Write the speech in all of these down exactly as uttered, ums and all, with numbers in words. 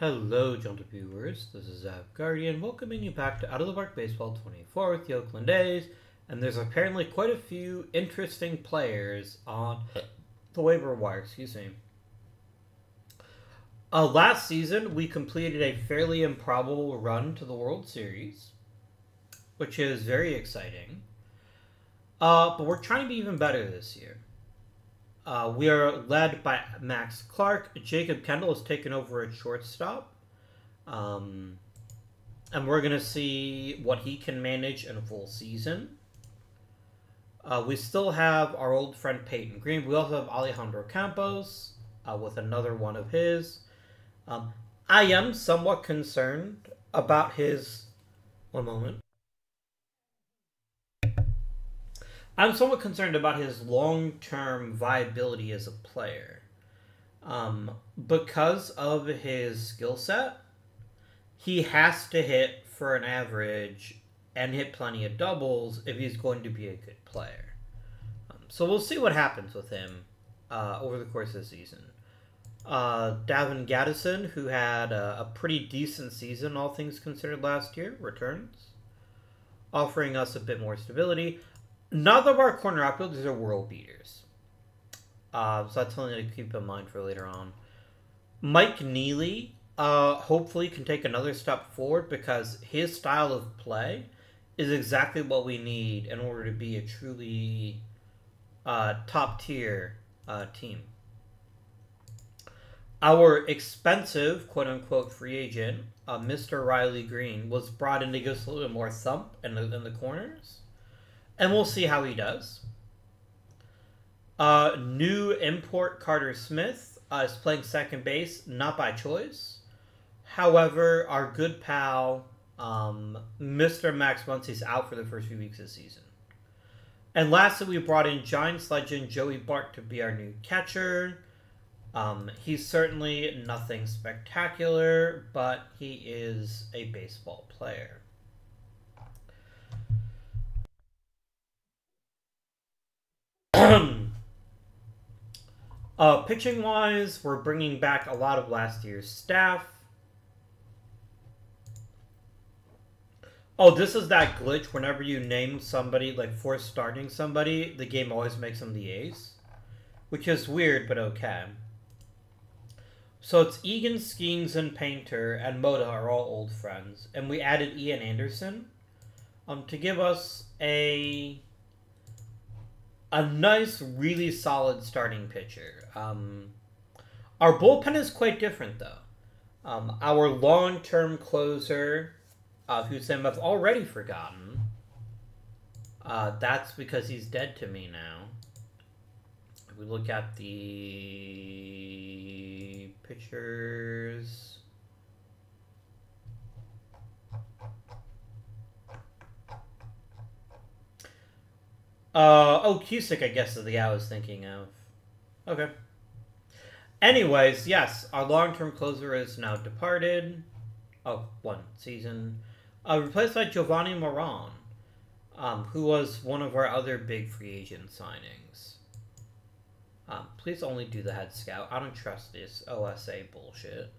Hello, gentle viewers. This is Av Guardian welcoming you back to Out of the Park Baseball twenty-four with the Oakland A's. And there's apparently quite a few interesting players on the waiver wire. Excuse me. Uh, last season, we completed a fairly improbable run to the World Series, which is very exciting. Uh, but we're trying to be even better this year. Uh, we are led by Max Clark. Jacob Kendall has taken over at shortstop. Um, and we're going to see what he can manage in a full season. Uh, we still have our old friend Peyton Green. We also have Alejandro Campos uh, with another one of his. Um, I am somewhat concerned about his... One moment. I'm somewhat concerned about his long-term viability as a player. Um, because of his skill set, he has to hit for an average and hit plenty of doubles if he's going to be a good player. Um, so we'll see what happens with him uh, over the course of the season. Uh, Davin Gaddison, who had a, a pretty decent season, all things considered, last year, returns, offering us a bit more stability. None of our corner outfielders are world beaters. Uh, so that's something to keep in mind for later on. Mike Neely uh, hopefully can take another step forward because his style of play is exactly what we need in order to be a truly uh, top-tier uh, team. Our expensive, quote-unquote, free agent, uh, Mister Riley Green, was brought in to give us a little bit more thump in the, in the corners. And we'll see how he does. Uh, new import Carter Smith uh, is playing second base, not by choice. However, our good pal, um, Mister Max Muncy, is out for the first few weeks of the season. And lastly, we brought in Giants legend Joey Bart to be our new catcher. Um, he's certainly nothing spectacular, but he is a baseball player. uh, Pitching-wise, we're bringing back a lot of last year's staff. Oh, this is that glitch. Whenever you name somebody, like force starting somebody, the game always makes them the ace. Which is weird, but okay. So it's Egan, Skeens, and Painter, and Moda are all old friends. And we added Ian Anderson um, to give us a... A nice, really solid starting pitcher. Um, our bullpen is quite different, though. Um, our long-term closer, uh, whose name I've already forgotten. Uh, that's because he's dead to me now. If we look at the pitchers... Uh, oh, Cusick, I guess, is the guy I was thinking of. Okay. Anyways, yes, our long-term closer is now departed. Oh, one season. Uh, replaced by Giovanny Moran, um, who was one of our other big free agent signings. Um, please only do the head scout. I don't trust this O S A bullshit.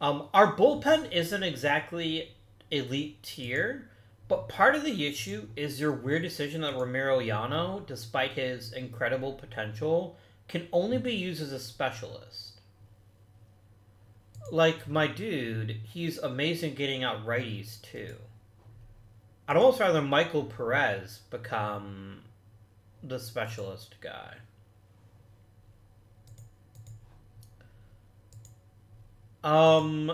Um, our bullpen isn't exactly elite tier, but part of the issue is your weird decision that Romero Yano, despite his incredible potential, can only be used as a specialist. Like, my dude, he's amazing getting out righties, too. I'd almost rather Michael Perez become the specialist guy. Um...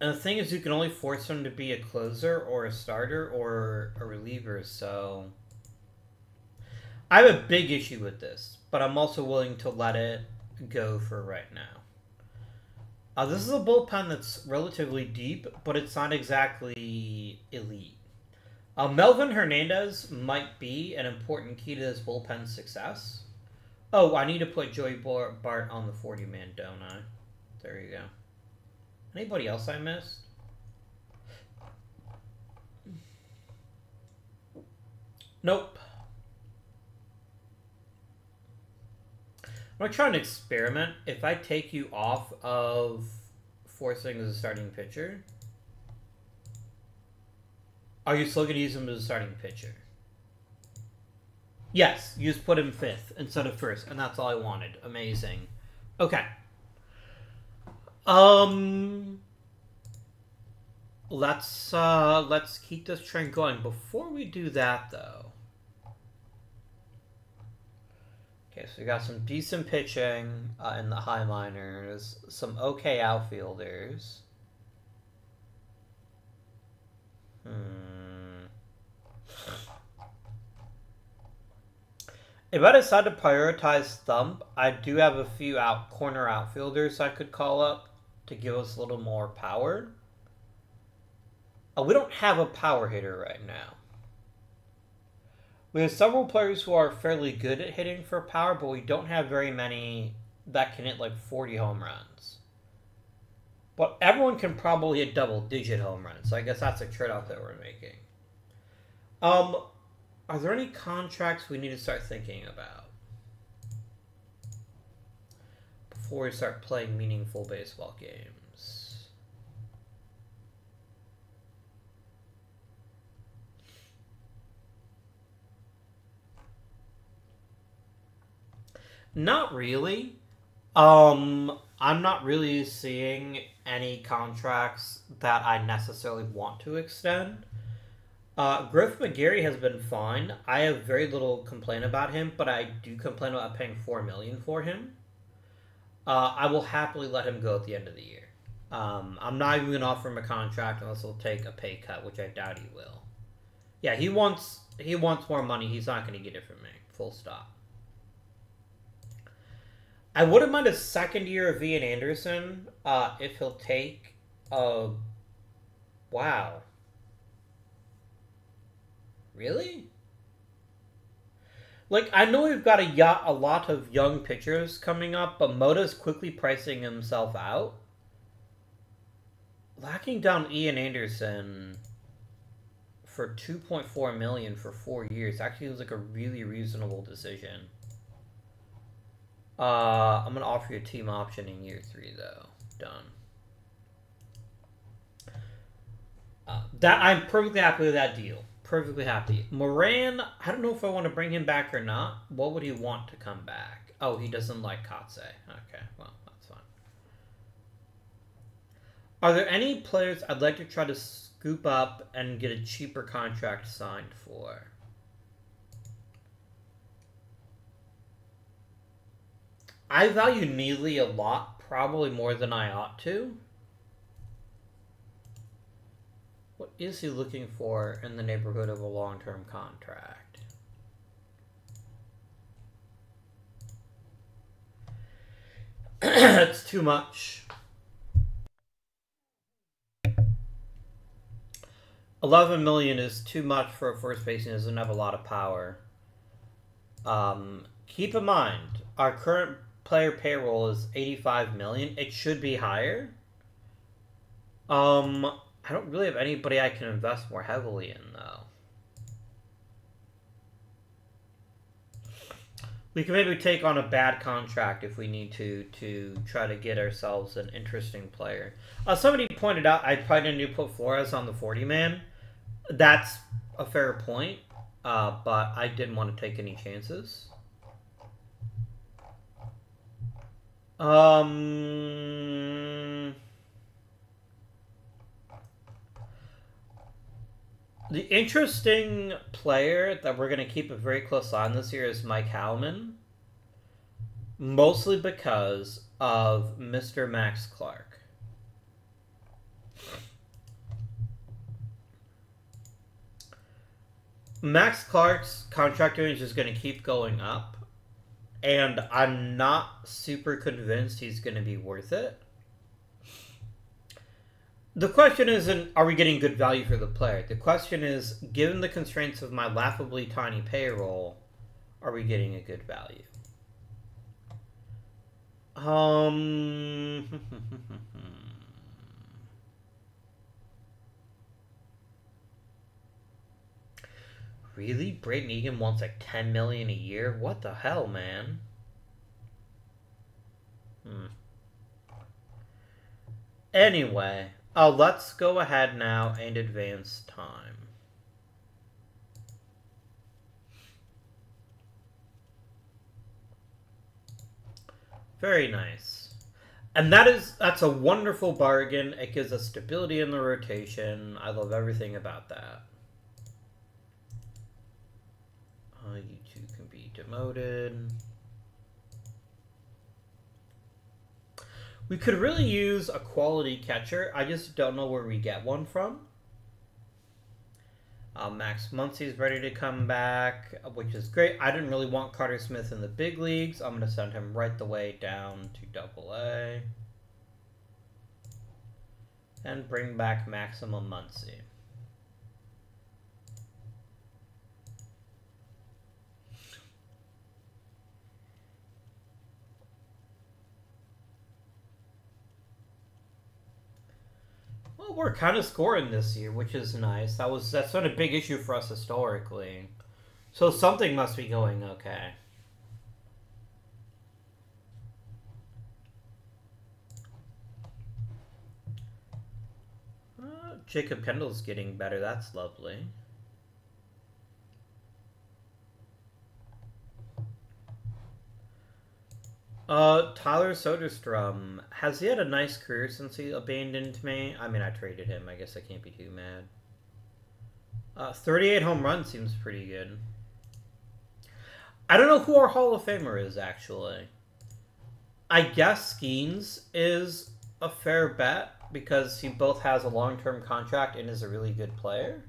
And the thing is, you can only force him to be a closer or a starter or a reliever, so... I have a big issue with this, but I'm also willing to let it go for right now. Uh, this is a bullpen that's relatively deep, but it's not exactly elite. Uh, Melvin Hernandez might be an important key to this bullpen's success. Oh, I need to put Joey Bart on the forty man, don't I? There you go. Anybody else I missed? Nope. I'm going to try an experiment. If I take you off of forcing as a starting pitcher, are you still going to use him as a starting pitcher? Yes, you just put him fifth instead of first, and that's all I wanted. Amazing. Okay. Um, let's, uh, let's keep this train going. Before we do that, though, okay, so we got some decent pitching uh, in the high minors, some okay outfielders. Hmm. If I decide to prioritize thump, I do have a few out corner outfielders I could call up to give us a little more power. Uh, we don't have a power hitter right now. We have several players who are fairly good at hitting for power, but we don't have very many that can hit like forty home runs. But everyone can probably hit double-digit home runs, so I guess that's a trade-off that we're making. Um, are there any contracts we need to start thinking about before we start playing meaningful baseball games? Not really. Um, I'm not really seeing any contracts that I necessarily want to extend. Uh, Griff McGarry has been fine. I have very little complaint about him, but I do complain about paying four million dollars for him. Uh, I will happily let him go at the end of the year. Um, I'm not even going to offer him a contract unless he'll take a pay cut, which I doubt he will. Yeah, he wants, he wants more money. He's not going to get it from me. Full stop. I wouldn't mind a second year of Ian Anderson uh, if he'll take a... Wow. Really? Like, I know we've got a, y a lot of young pitchers coming up, but Moda's quickly pricing himself out. Locking down Ian Anderson for two point four million dollars for four years actually was like a really reasonable decision. Uh, I'm going to offer you a team option in year three, though. Done. Uh, that I'm perfectly happy with that deal. Perfectly happy. Moran, I don't know if I want to bring him back or not. What would he want to come back? Oh, he doesn't like Kotsay. Okay, well, that's fine. Are there any players I'd like to try to scoop up and get a cheaper contract signed for? I value Neely a lot, probably more than I ought to. What is he looking for in the neighborhood of a long-term contract? That's too much. eleven million dollars is too much for a first baseman. Doesn't have a lot of power. Um, keep in mind, our current player payroll is eighty-five million dollars. It should be higher. Um, I don't really have anybody I can invest more heavily in, though. We can maybe take on a bad contract if we need to to try to get ourselves an interesting player. Uh, somebody pointed out I probably need to put Flores on the forty man. That's a fair point, uh, but I didn't want to take any chances. Um, the interesting player that we're going to keep a very close eye on this year is Mike Holman, mostly because of Mister Max Clark. Max Clark's contract range is going to keep going up. And I'm not super convinced he's going to be worth it. The question isn't, are we getting good value for the player? The question is, given the constraints of my laughably tiny payroll, are we getting a good value? Um... Really? Brayden Egan wants like ten million dollars a year? What the hell, man? Hmm. Anyway, uh, let's go ahead now and advance time. Very nice. And that is, that's a wonderful bargain. It gives us stability in the rotation. I love everything about that. Uh, you two can be demoted. We could really use a quality catcher. I just don't know where we get one from. Uh, Max Muncy is ready to come back, which is great. I didn't really want Carter Smith in the big leagues. I'm going to send him right the way down to Double A. And bring back Maximum Muncy. Well, we're kind of scoring this year, which is nice. That was that's been a big issue for us historically. So something must be going okay. Uh, Jacob Kendall's getting better. That's lovely. Uh, Tyler Soderstrom, has he had a nice career since he abandoned me? I mean, I traded him. I guess I can't be too mad. Uh, thirty-eight home runs seems pretty good. I don't know who our Hall of Famer is, actually. I guess Skeens is a fair bet because he both has a long-term contract and is a really good player.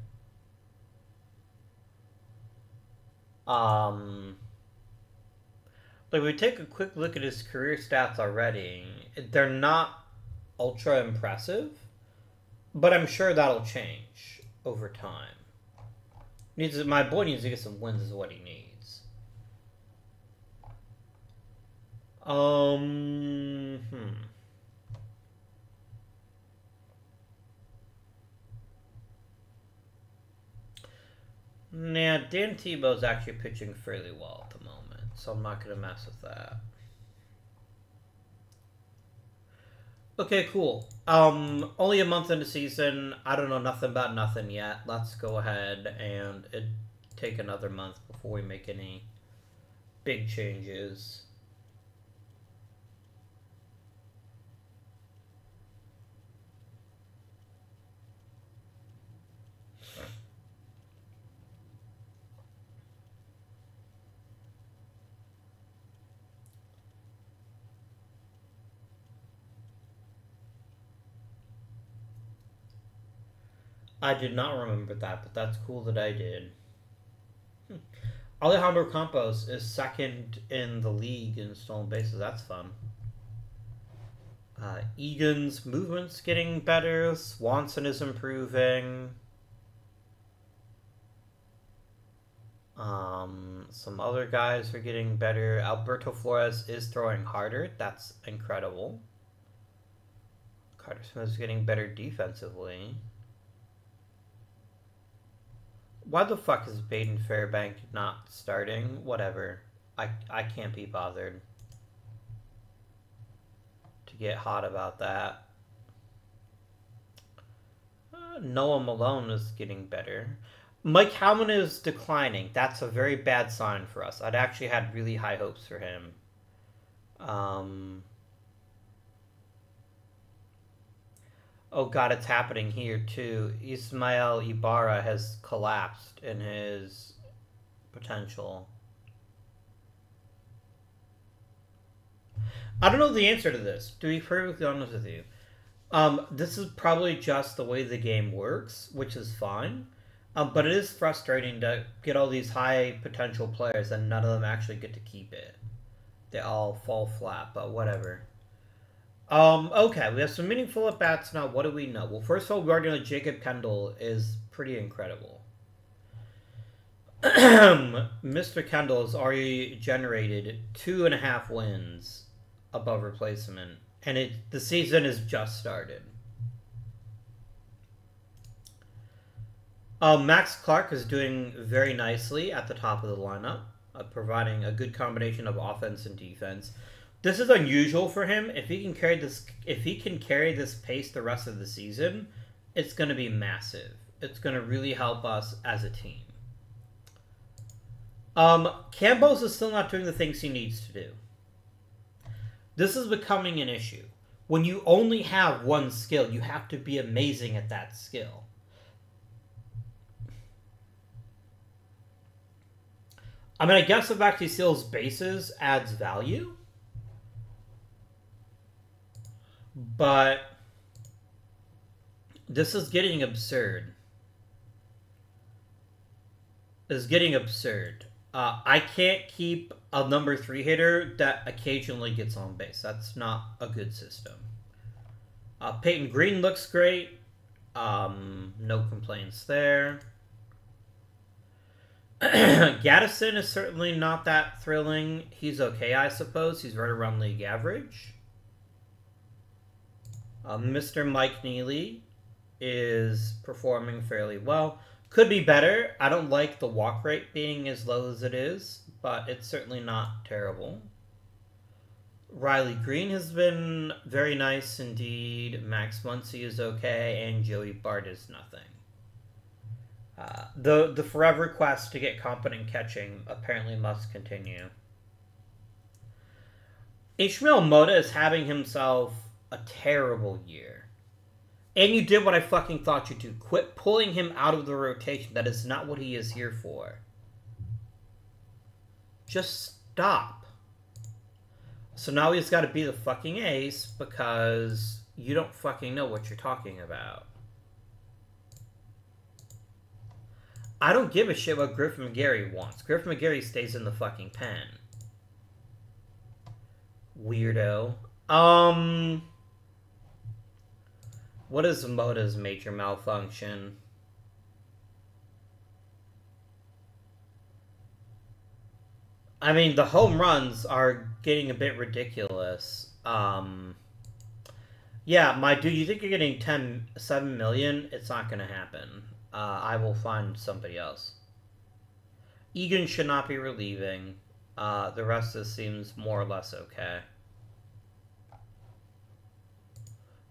Um... Like, we take a quick look at his career stats already. They're not ultra impressive, but I'm sure that'll change over time. Needs my boy needs to get some wins is what he needs. Um, hmm. Nah, Dan Tebow's actually pitching fairly well at the moment. So I'm not going to mess with that. Okay, cool. Um, only a month into season. I don't know nothing about nothing yet. Let's go ahead and it take another month before we make any big changes. I did not remember that, but that's cool that I did. Hmm. Alejandro Campos is second in the league in stolen bases. That's fun. Uh, Egan's movement's getting better. Swanson is improving. Um, some other guys are getting better. Alberto Flores is throwing harder. That's incredible. Carter Smith is getting better defensively. Why the fuck is Baden Fairbank not starting? Whatever. I, I can't be bothered to get hot about that. Uh, Noah Malone is getting better. Mike Holman is declining. That's a very bad sign for us. I'd actually had really high hopes for him. Um... Oh god, it's happening here too. Ismael Ibarra has collapsed in his potential. I don't know the answer to this, to be perfectly honest with you. Um, this is probably just the way the game works, which is fine. Um, but it is frustrating to get all these high potential players and none of them actually get to keep it. They all fall flat, but whatever. Um, okay, we have some meaningful at-bats now. What do we know? Well, first of all, guarding like Jacob Kendall is pretty incredible. Mister Kendall has already generated two and a half wins above replacement, and it the season has just started. Uh, Max Clark is doing very nicely at the top of the lineup, uh, providing a good combination of offense and defense. This is unusual for him. If he can carry this, if he can carry this pace the rest of the season, it's going to be massive. It's going to really help us as a team. Um, Campos is still not doing the things he needs to do. This is becoming an issue. When you only have one skill, you have to be amazing at that skill. I mean, I guess the fact he steals bases adds value. But this is getting absurd. This is getting absurd. Uh, I can't keep a number three hitter that occasionally gets on base. That's not a good system. Uh, Peyton Green looks great. Um, no complaints there. Gaddison is certainly not that thrilling. He's okay, I suppose. He's right around league average. Uh, Mister Mike Neely is performing fairly well. Could be better. I don't like the walk rate being as low as it is, but it's certainly not terrible. Riley Green has been very nice indeed. Max Muncy is okay, and Joey Bart is nothing. Uh, the, the forever quest to get competent catching apparently must continue. Ishmael Moda is having himself a terrible year. And you did what I fucking thought you'd do. Quit pulling him out of the rotation. That is not what he is here for. Just stop. So now he's got to be the fucking ace because you don't fucking know what you're talking about. I don't give a shit what Griff McGarry wants. Griff McGarry stays in the fucking pen. Weirdo. Um, what is Moda's major malfunction? I mean, the home runs are getting a bit ridiculous. Um, yeah, my dude, you think you're getting ten, seven million? It's not going to happen. Uh, I will find somebody else. Egan should not be relieving. Uh, the rest of this seems more or less okay.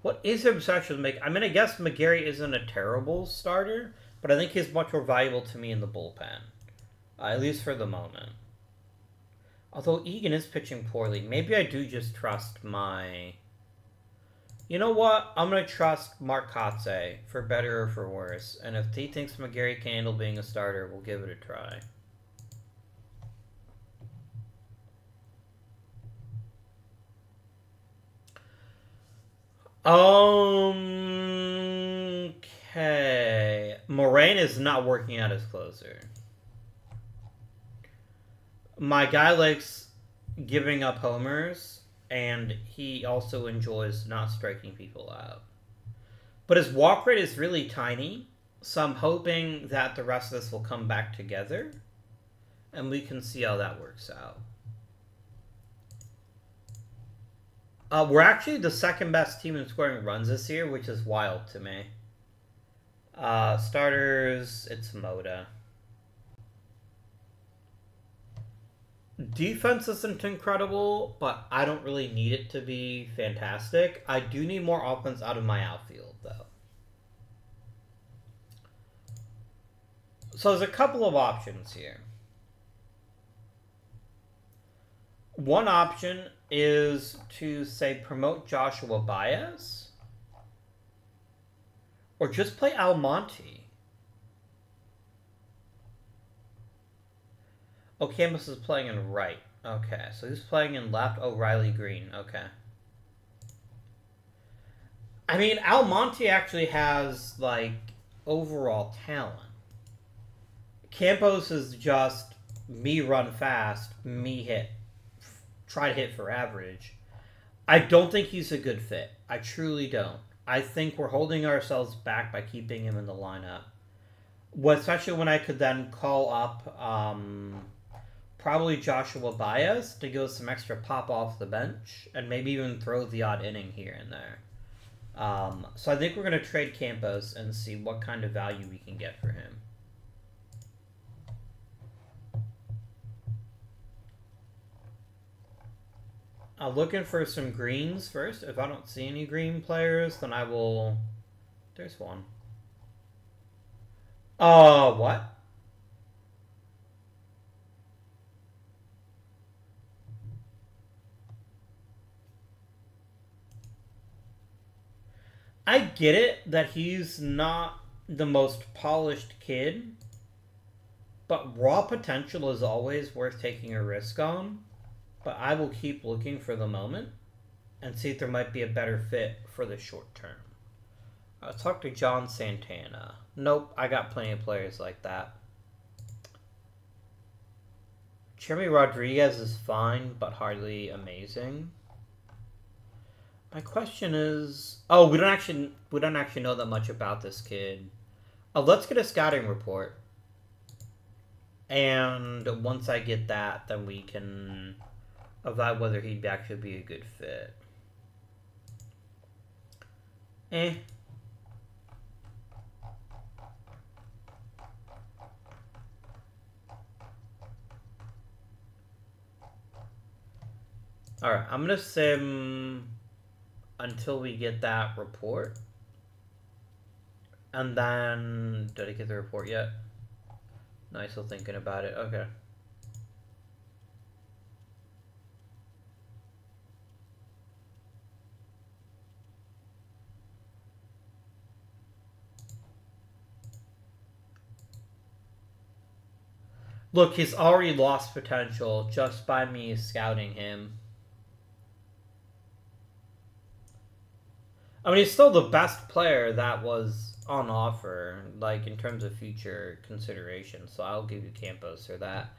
What is his obsession make? I mean, I guess McGarry isn't a terrible starter, but I think he's much more valuable to me in the bullpen. Uh, at least for the moment. Although Egan is pitching poorly. Maybe I do just trust my... You know what? I'm going to trust Mark Kotsay, for better or for worse. And if he thinks McGarry can handle being a starter, we'll give it a try. Um, okay. Moran is not working out as closer. My guy likes giving up homers. And he also enjoys not striking people out. But his walk rate is really tiny. So I'm hoping that the rest of this will come back together. And we can see how that works out. Uh, we're actually the second best team in scoring runs this year, which is wild to me. Uh, starters, it's Moda. Defense isn't incredible, but I don't really need it to be fantastic. I do need more offense out of my outfield, though. So there's a couple of options here. One option is to, say, promote Joshua Baez. Or just play Almonte. Oh, Campos is playing in right. Okay, so he's playing in left. Oh, Riley Green. Okay. I mean, Almonte actually has, like, overall talent. Campos is just me run fast, me hit. Try to hit for average. I don't think he's a good fit. I truly don't. I think we're holding ourselves back by keeping him in the lineup. Well, especially when I could then call up... Um, probably Joshua Baez to give some extra pop off the bench and maybe even throw the odd inning here and there. Um, so I think we're going to trade Campos and see what kind of value we can get for him. I'm looking for some greens first. If I don't see any green players, then I will... There's one. Uh, what? I get it that he's not the most polished kid, but raw potential is always worth taking a risk on. But I will keep looking for the moment and see if there might be a better fit for the short term. I'll talk to John Santana. Nope, I got plenty of players like that. Jeremy Rodriguez is fine, but hardly amazing. My question is, oh, we don't actually we don't actually know that much about this kid. Uh, let's get a scouting report, and once I get that, then we can evaluate whether he'd actually be a good fit. Eh. All right, I'm gonna sim until we get that report. And then... Did I get the report yet? No, I'm still thinking about it. Okay. Look, he's already lost potential just by me scouting him. I mean, he's still the best player that was on offer, like, in terms of future consideration, so I'll give you Campos or that.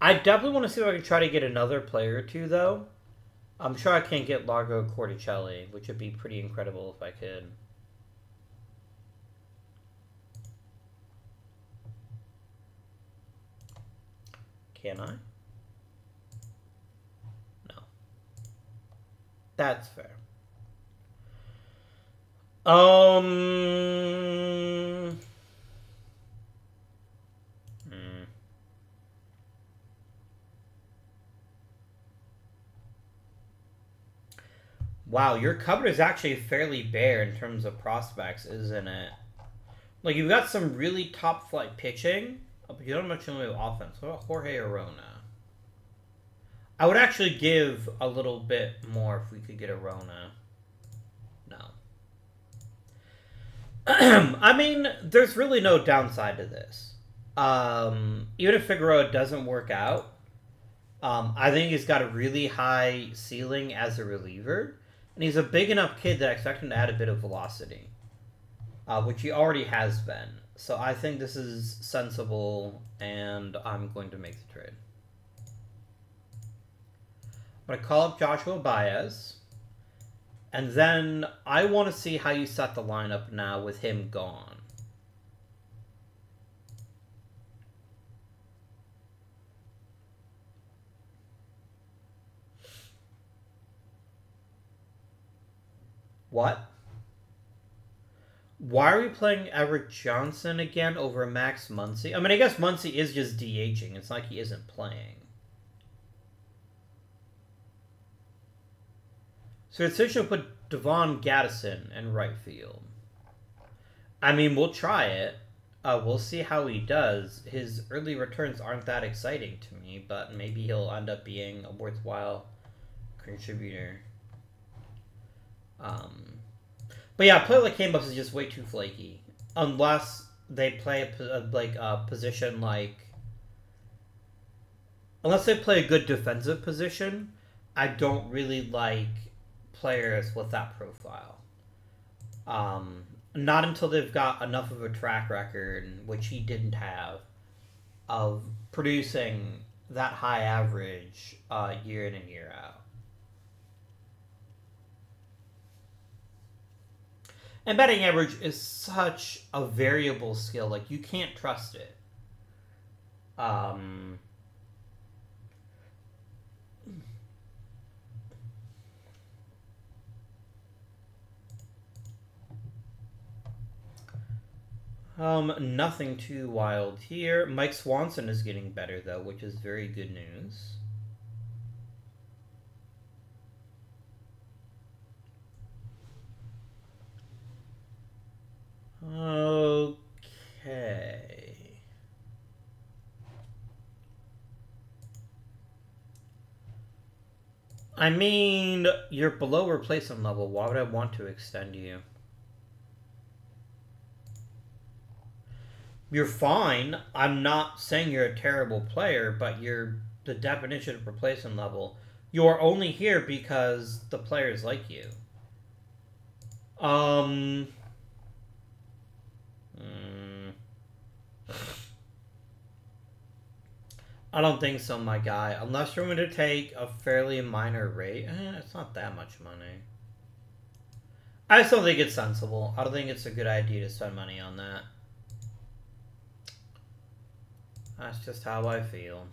I definitely want to see if I can try to get another player or two, though. I'm sure I can't get Largo Cordicelli, which would be pretty incredible if I could. Can I? No. That's fair. Um. Hmm. Wow, your cupboard is actually fairly bare in terms of prospects, isn't it? Like, you've got some really top flight pitching, but you don't much know offense. What about Jorge Arona? I would actually give a little bit more if we could get Arona. I mean, there's really no downside to this. Um, even if Figueroa doesn't work out, um, I think he's got a really high ceiling as a reliever, and he's a big enough kid that I expect him to add a bit of velocity, uh, which he already has been. So I think this is sensible, and I'm going to make the trade. I'm going to call up Joshua Baez. And then I want to see how you set the lineup now with him gone. What? Why are we playing Everett Johnson again over Max Muncy? I mean, I guess Muncy is just D H ing. It's like he isn't playing. So it's essentially put Davin Gaddison in right field. I mean, we'll try it. Uh, we'll see how he does. His early returns aren't that exciting to me, but maybe he'll end up being a worthwhile contributor. Um, but yeah, a player like Campos is just way too flaky. Unless they play a, like a position like... Unless they play a good defensive position, I don't really like... players with that profile. Um, not until they've got enough of a track record, which he didn't have, of producing that high average uh, year in and year out. And batting average is such a variable skill. Like, you can't trust it. Um... Um, nothing too wild here. Mike Swanson is getting better, though, which is very good news. I mean, you're below replacement level. Why would I want to extend you? You're fine. I'm not saying you're a terrible player, but you're the definition of replacement level. You're only here because the players like you. Um... I don't think so, my guy. Unless you're going to take a fairly minor rate. Eh, it's not that much money. I just don't think it's sensible. I don't think it's a good idea to spend money on that. That's just how I feel.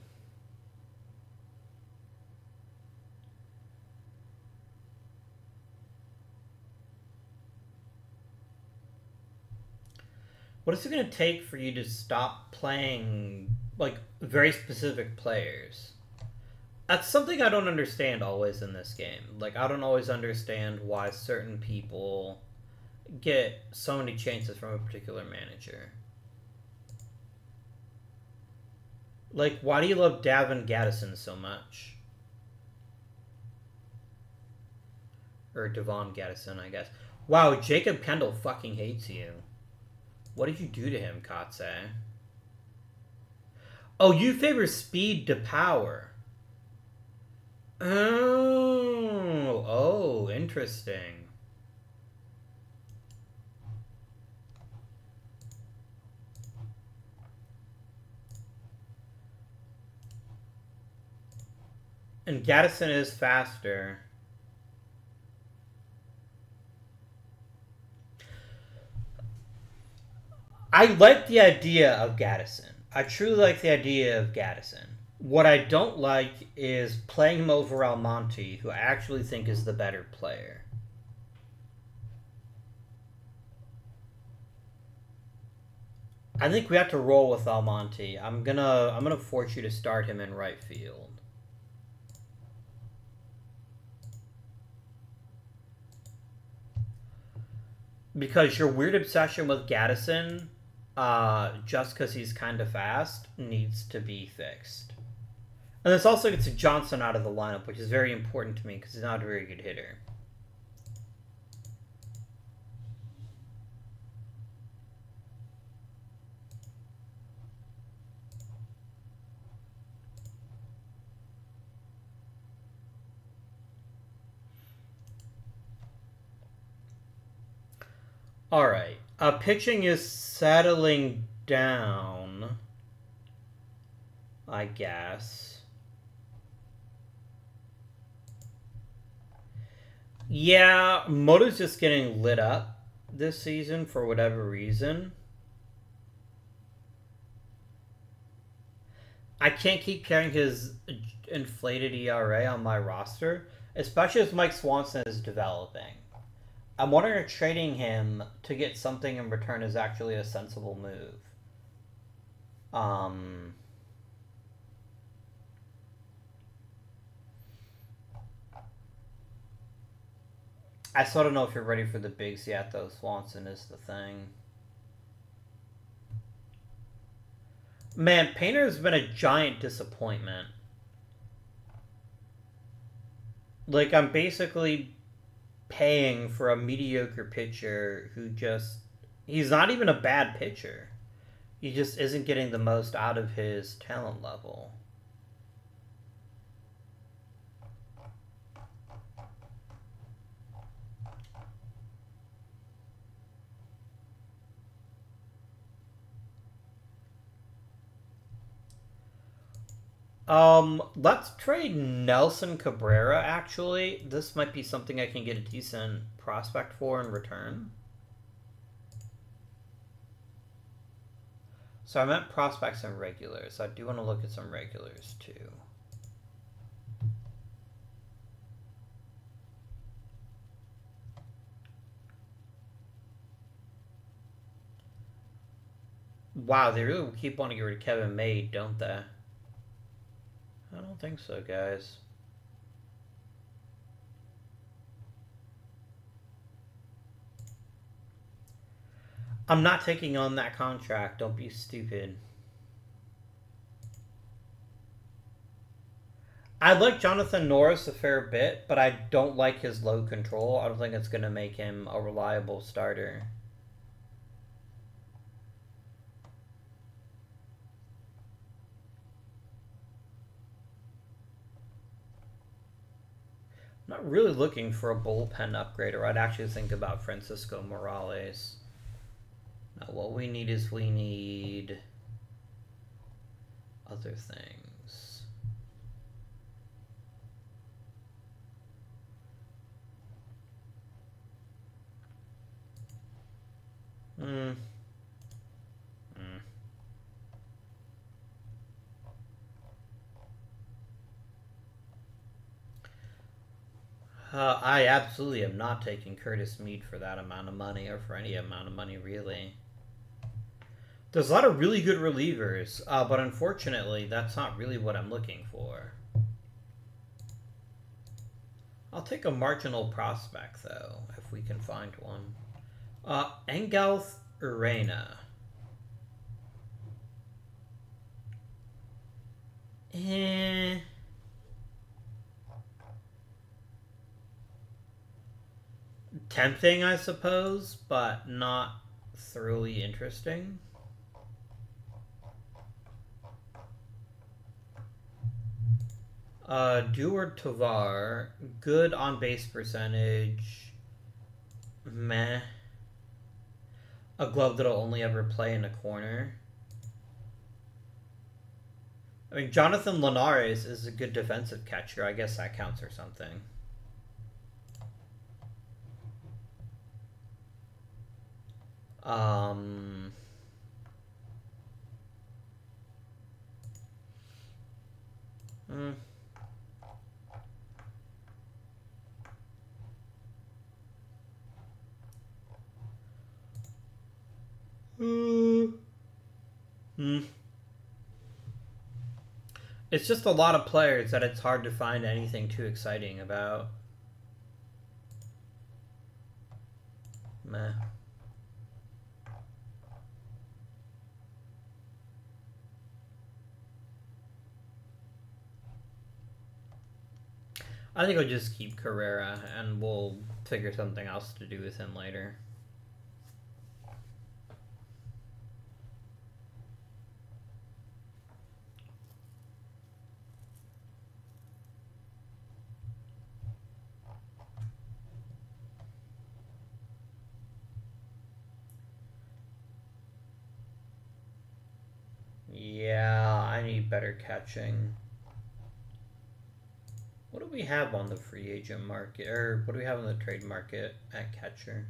What is it going to take for you to stop playing, like, very specific players? That's something I don't understand always in this game. Like, I don't always understand why certain people get so many chances from a particular manager. Like, why do you love Davin Gaddison so much? Or Davin Gaddison, I guess. Wow, Jacob Kendall fucking hates you. What did you do to him, Kotsay? Oh, you favor speed to power. Oh, oh, interesting. And Gaddison is faster. I like the idea of Gaddison. I truly like the idea of Gaddison. What I don't like is playing him over Almonte, who I actually think is the better player. I think we have to roll with Almonte. I'm gonna I'm gonna force you to start him in right field. Because your weird obsession with Gaddison, Uh, just because he's kind of fast, needs to be fixed. And this also gets Johnson out of the lineup, which is very important to me because he's not a very good hitter. All right. Uh, pitching is settling down, I guess. Yeah, Moda's just getting lit up this season for whatever reason. I can't keep carrying his inflated E R A on my roster, especially as Mike Swanson is developing. I'm wondering if trading him to get something in return is actually a sensible move. Um, I still don't know if you're ready for the bigs yet, though. Swanson is the thing. Man, Painter's been a giant disappointment. Like, I'm basically paying for a mediocre pitcher who just, he's not even a bad pitcher. He just isn't getting the most out of his talent level. Um, let's trade Nelson Cabrera, actually. This might be something I can get a decent prospect for in return. So I meant prospects and regulars. I do want to look at some regulars, too. Wow, they really keep wanting to get rid of Kevin May, don't they? I don't think so, guys. I'm not taking on that contract. Don't be stupid. I like Jonathan Norris a fair bit, but I don't like his low control. I don't think it's going to make him a reliable starter. I'm not really looking for a bullpen upgrader. I'd actually think about Francisco Morales. Now, what we need is we need other things. Hmm. Hmm. Uh, I absolutely am not taking Curtis Mead for that amount of money, or for any amount of money, really. There's a lot of really good relievers, uh, but unfortunately, that's not really what I'm looking for. I'll take a marginal prospect, though, if we can find one. Uh, Engel Urena. Eh... Tempting, I suppose, but not thoroughly interesting. Uh, Duard Tovar, good on base percentage. Meh. A glove that'll only ever play in a corner. I mean, Jonathan Linares is a good defensive catcher. I guess that counts or something. Um, mm. Mm. Mm. It's just a lot of players that it's hard to find anything too exciting about. Meh. I think I'll just keep Carrera, and we'll figure something else to do with him later. Yeah, I need better catching. What do we have on the free agent market, or what do we have on the trade market at catcher?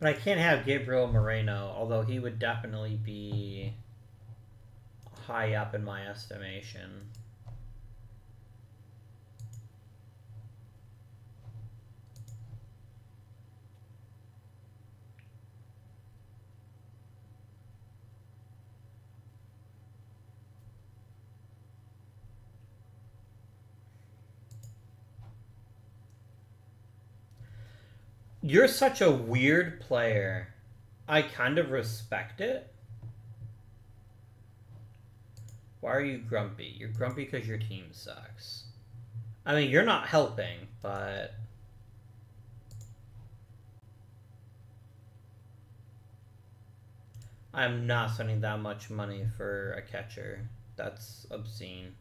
But I can't have Gabriel Moreno, although he would definitely be high up in my estimation. You're such a weird player. I kind of respect it. Why are you grumpy? You're grumpy because your team sucks. I mean, you're not helping, but... I'm not spending that much money for a catcher. That's obscene.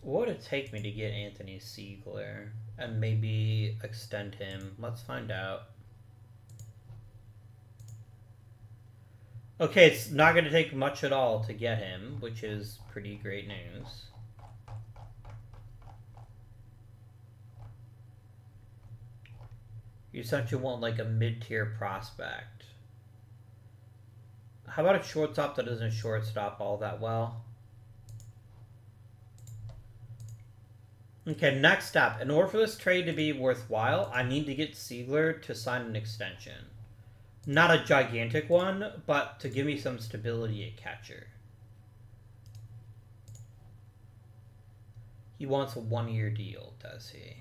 What would it take me to get Anthony Siegler and maybe extend him? Let's find out. Okay, it's not going to take much at all to get him, which is pretty great news. You essentially want like a mid-tier prospect. How about a shortstop that doesn't shortstop all that well? Okay, next up. In order for this trade to be worthwhile, I need to get Siegler to sign an extension. Not a gigantic one, but to give me some stability at catcher. He wants a one-year deal, does he?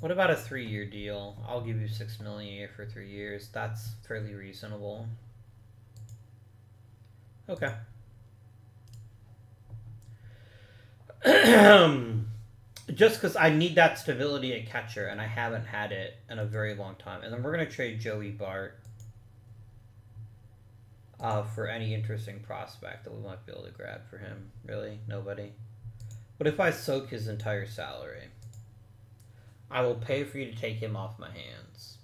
What about a three-year deal? I'll give you six million dollars a year for three years. That's fairly reasonable. Okay. Just because I need that stability at catcher, and I haven't had it in a very long time. And then we're going to trade Joey Bart uh, for any interesting prospect that we might be able to grab for him. Really? Nobody? What if I soak his entire salary? I will pay for you to take him off my hands.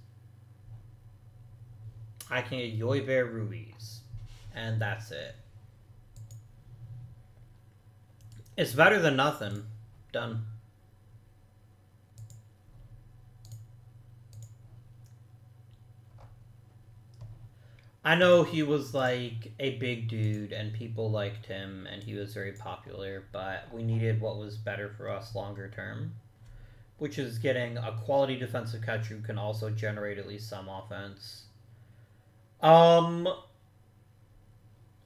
I can get Yoiber Ruiz. And that's it. It's better than nothing. Done. I know he was, like, a big dude, and people liked him, and he was very popular, but we needed what was better for us longer term, which is getting a quality defensive catcher who can also generate at least some offense. Um,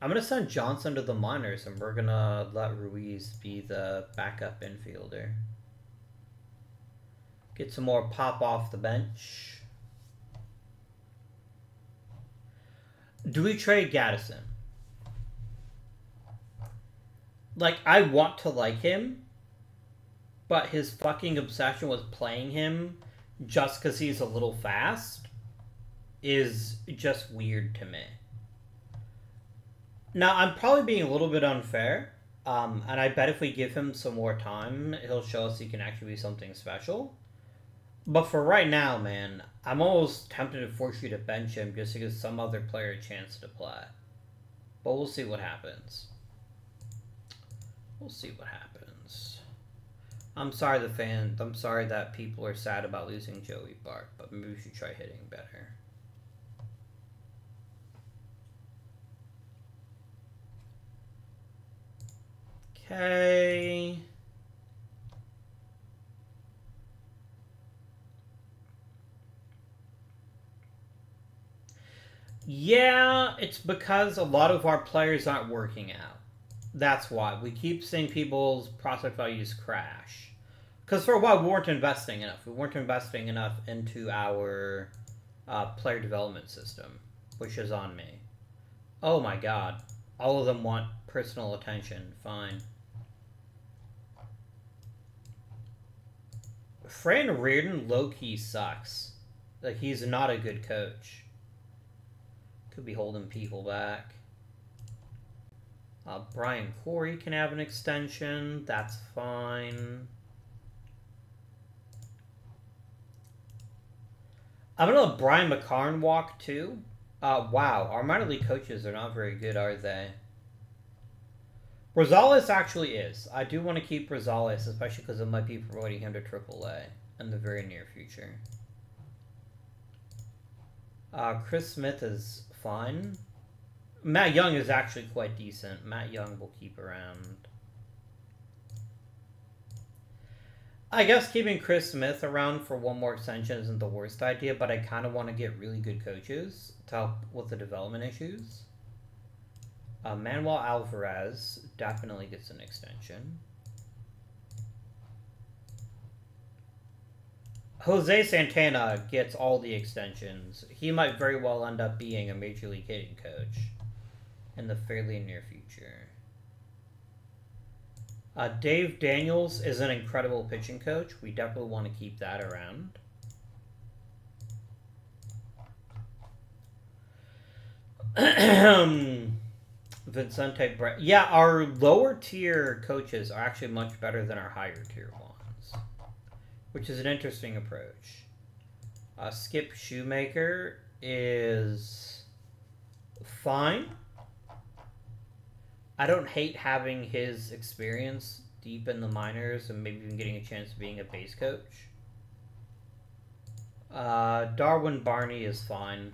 I'm going to send Johnson to the minors, and we're going to let Ruiz be the backup infielder. Get some more pop off the bench. Do we trade Gaddison? Like, I want to like him. But his fucking obsession with playing him just because he's a little fast is just weird to me. Now, I'm probably being a little bit unfair, um, and I bet if we give him some more time, he'll show us he can actually be something special. But for right now, man, I'm almost tempted to force you to bench him just to give some other player a chance to play. But we'll see what happens. We'll see what happens. I'm sorry the fans, I'm sorry that people are sad about losing Joey Bart, but maybe we should try hitting better. Okay. Yeah, it's because a lot of our players aren't working out. That's why. We keep seeing people's prospect values crash. Because for a while, we weren't investing enough. We weren't investing enough into our uh, player development system, which is on me. Oh my god. All of them want personal attention. Fine. Fran Reardon low-key sucks. Like, he's not a good coach. Could be holding people back. Uh, Brian Corey can have an extension. That's fine. I'm going to let Brian McCarn walk, too. Uh, wow, our minor league coaches are not very good, are they? Rosales actually is. I do want to keep Rosales, especially because it might be promoting him to triple A in the very near future. Uh, Chris Smith is fine. Matt Young is actually quite decent. Matt Young will keep around. I guess keeping Chris Smith around for one more extension isn't the worst idea, but I kind of want to get really good coaches to help with the development issues. Uh, Manuel Alvarez definitely gets an extension. Jose Santana gets all the extensions. He might very well end up being a major league hitting coach in the fairly near future. Uh, Dave Daniels is an incredible pitching coach. We definitely want to keep that around. Vicente Brett. Yeah, our lower tier coaches are actually much better than our higher tier ones, which is an interesting approach. Uh, Skip Shoemaker is fine. I don't hate having his experience deep in the minors and maybe even getting a chance of being a base coach. Uh, Darwin Barney is fine.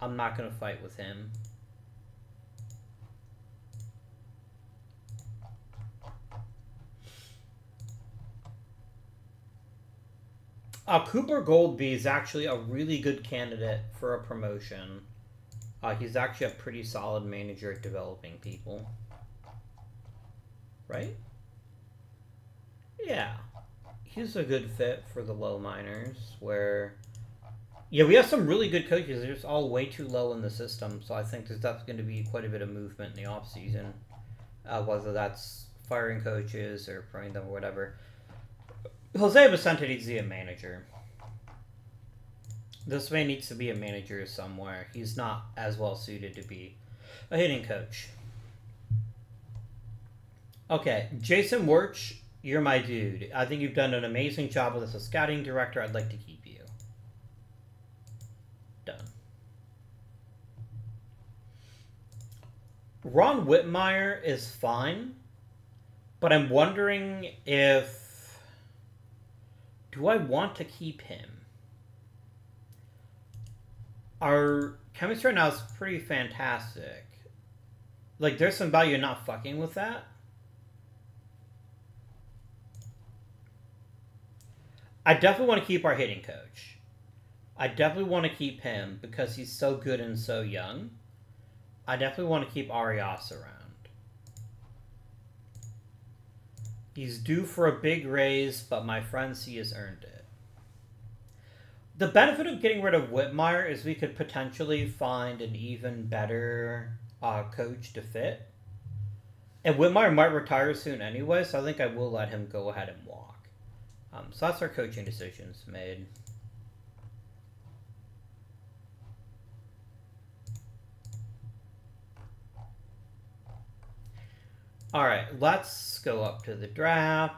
I'm not going to fight with him. Uh, Cooper Goldby is actually a really good candidate for a promotion. Uh, he's actually a pretty solid manager at developing people. Right? Yeah. He's a good fit for the low minors, where... Yeah, we have some really good coaches. They're just all way too low in the system, so I think there's definitely going to be quite a bit of movement in the offseason, uh, whether that's firing coaches or promoting them or whatever. Jose Vicente needs to be a manager. This man needs to be a manager somewhere. He's not as well suited to be a hitting coach. Okay, Jason Wirtsch, you're my dude. I think you've done an amazing job as a scouting director. I'd like to keep you. Done. Ron Whitmire is fine, but I'm wondering if... Do I want to keep him? Our chemistry right now is pretty fantastic. Like, there's some value in not fucking with that. I definitely want to keep our hitting coach. I definitely want to keep him because he's so good and so young. I definitely want to keep Arias around. He's due for a big raise, but my friends, he has earned it. The benefit of getting rid of Whitmire is we could potentially find an even better uh, coach to fit. And Whitmire might retire soon anyway, so I think I will let him go ahead and walk. Um, so that's our coaching decisions made. All right, let's go up to the draft.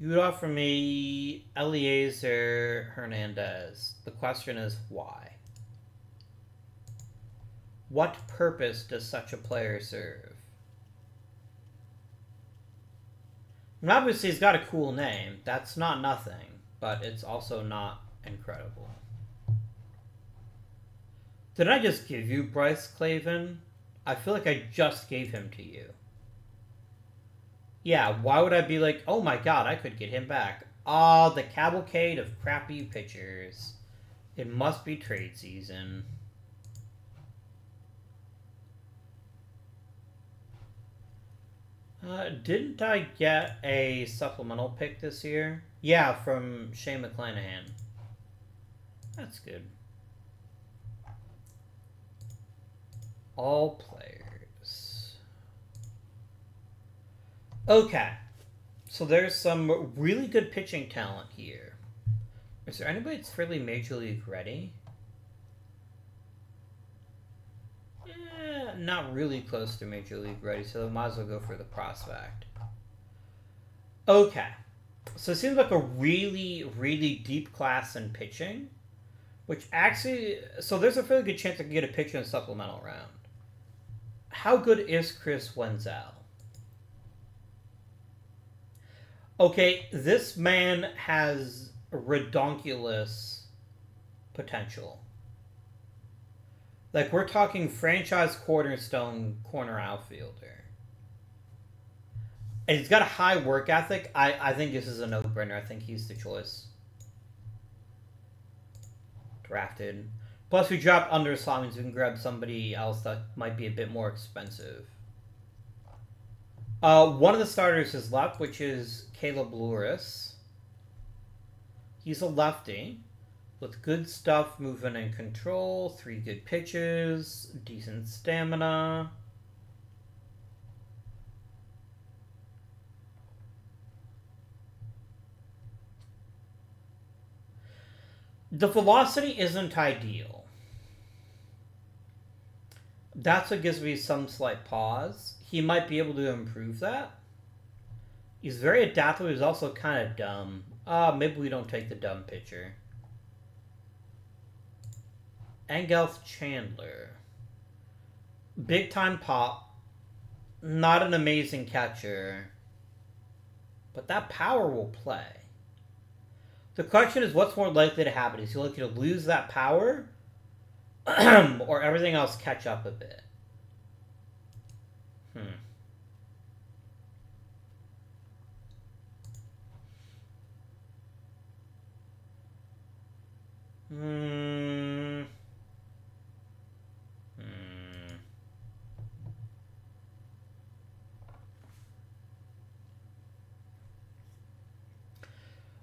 You would offer me Eliezer Hernandez. The question is why? What purpose does such a player serve? And obviously, he's got a cool name. That's not nothing, but it's also not incredible. Did I just give you Bryce Clavin? I feel like I just gave him to you. Yeah, why would I be like, oh my god, I could get him back. Ah, oh, the cavalcade of crappy pitchers. It must be trade season. Uh, didn't I get a supplemental pick this year? Yeah, from Shane McClanahan. That's good. All players. Okay. So there's some really good pitching talent here. Is there anybody that's fairly major league ready? Eh, not really close to major league ready, so they might as well go for the prospect. Okay. So it seems like a really, really deep class in pitching, which actually... So there's a fairly good chance I can get a pitcher in the supplemental round. How good is Chris Wenzel? Okay, this man has redonkulous potential. Like, we're talking franchise cornerstone corner outfielder. And he's got a high work ethic. I, I think this is a no-brainer. I think he's the choice. Drafted. Plus, we dropped Underslot, means we can grab somebody else that might be a bit more expensive. Uh, one of the starters is left, which is Caleb Luris. He's a lefty with good stuff, movement and control, three good pitches, decent stamina. The velocity isn't ideal. That's what gives me some slight pause. He might be able to improve that. He's very adaptable. He's also kind of dumb. Uh, maybe we don't take the dumb pitcher. Angelth Chandler. Big time pop. Not an amazing catcher. But that power will play. The question is, what's more likely to happen? Is he likely to lose that power, or everything else catch up a bit? Hmm.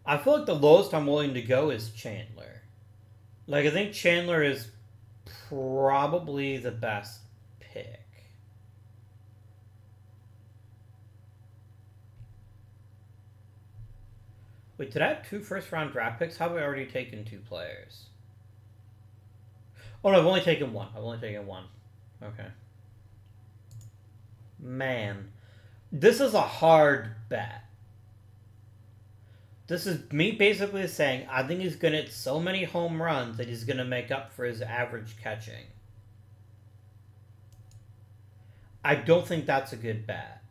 I feel like the lowest I'm willing to go is Chandler. Like, I think Chandler is probably the best pick. Wait, did I have two first-round draft picks? How have I already taken two players? Oh, no, I've only taken one. I've only taken one. Okay. Man. This is a hard bet. This is me basically saying, I think he's going to hit so many home runs that he's going to make up for his average catching. I don't think that's a good bet.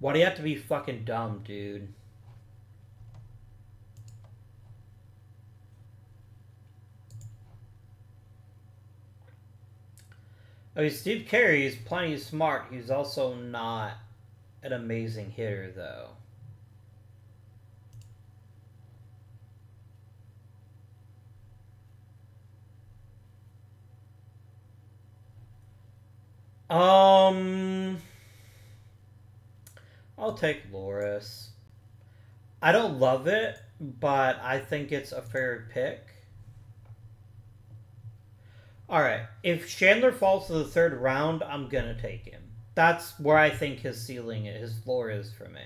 Why do you have to be fucking dumb, dude? Okay, Steve Carey is plenty smart. He's also not an amazing hitter, though. Um, I'll take Loris. I don't love it, but I think it's a fair pick. All right, if Chandler falls to the third round, I'm going to take him. That's where I think his ceiling is, his floor is for me.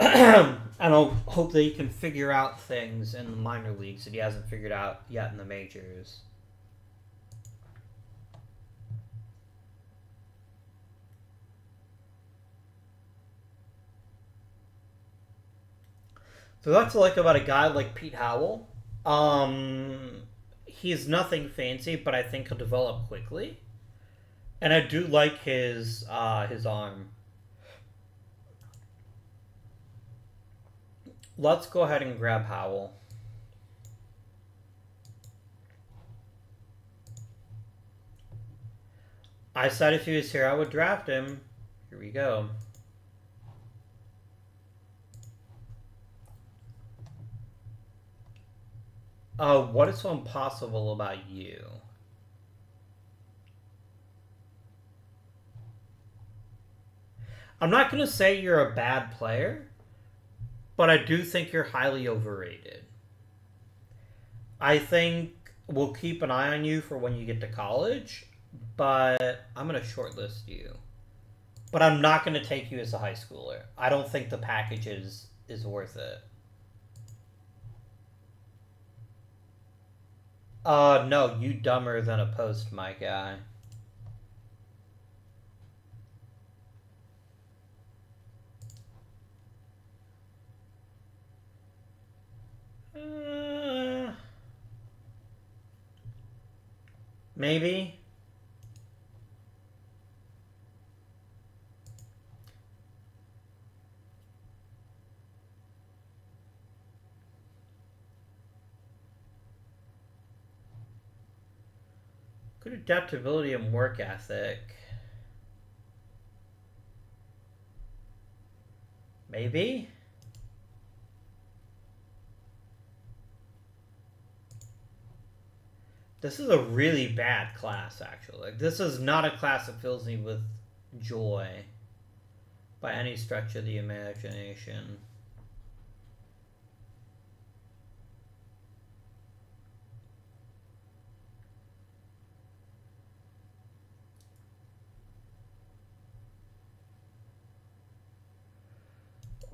And I'll hope that he can figure out things in the minor leagues that he hasn't figured out yet in the majors. So that's like about a guy like Pete Howell. Um... He's nothing fancy, but I think he'll develop quickly. And I do like his uh, his arm. Let's go ahead and grab Howell. I said if he was here, I would draft him. Here we go. Uh, what is so impossible about you? I'm not going to say you're a bad player, but I do think you're highly overrated. I think we'll keep an eye on you for when you get to college, but I'm going to shortlist you. But I'm not going to take you as a high schooler. I don't think the package is, is worth it. Uh, no, you dumber than a post, my guy. Uh, maybe. Good adaptability and work ethic. Maybe? This is a really bad class, actually. Like, this is not a class that fills me with joy by any stretch of the imagination.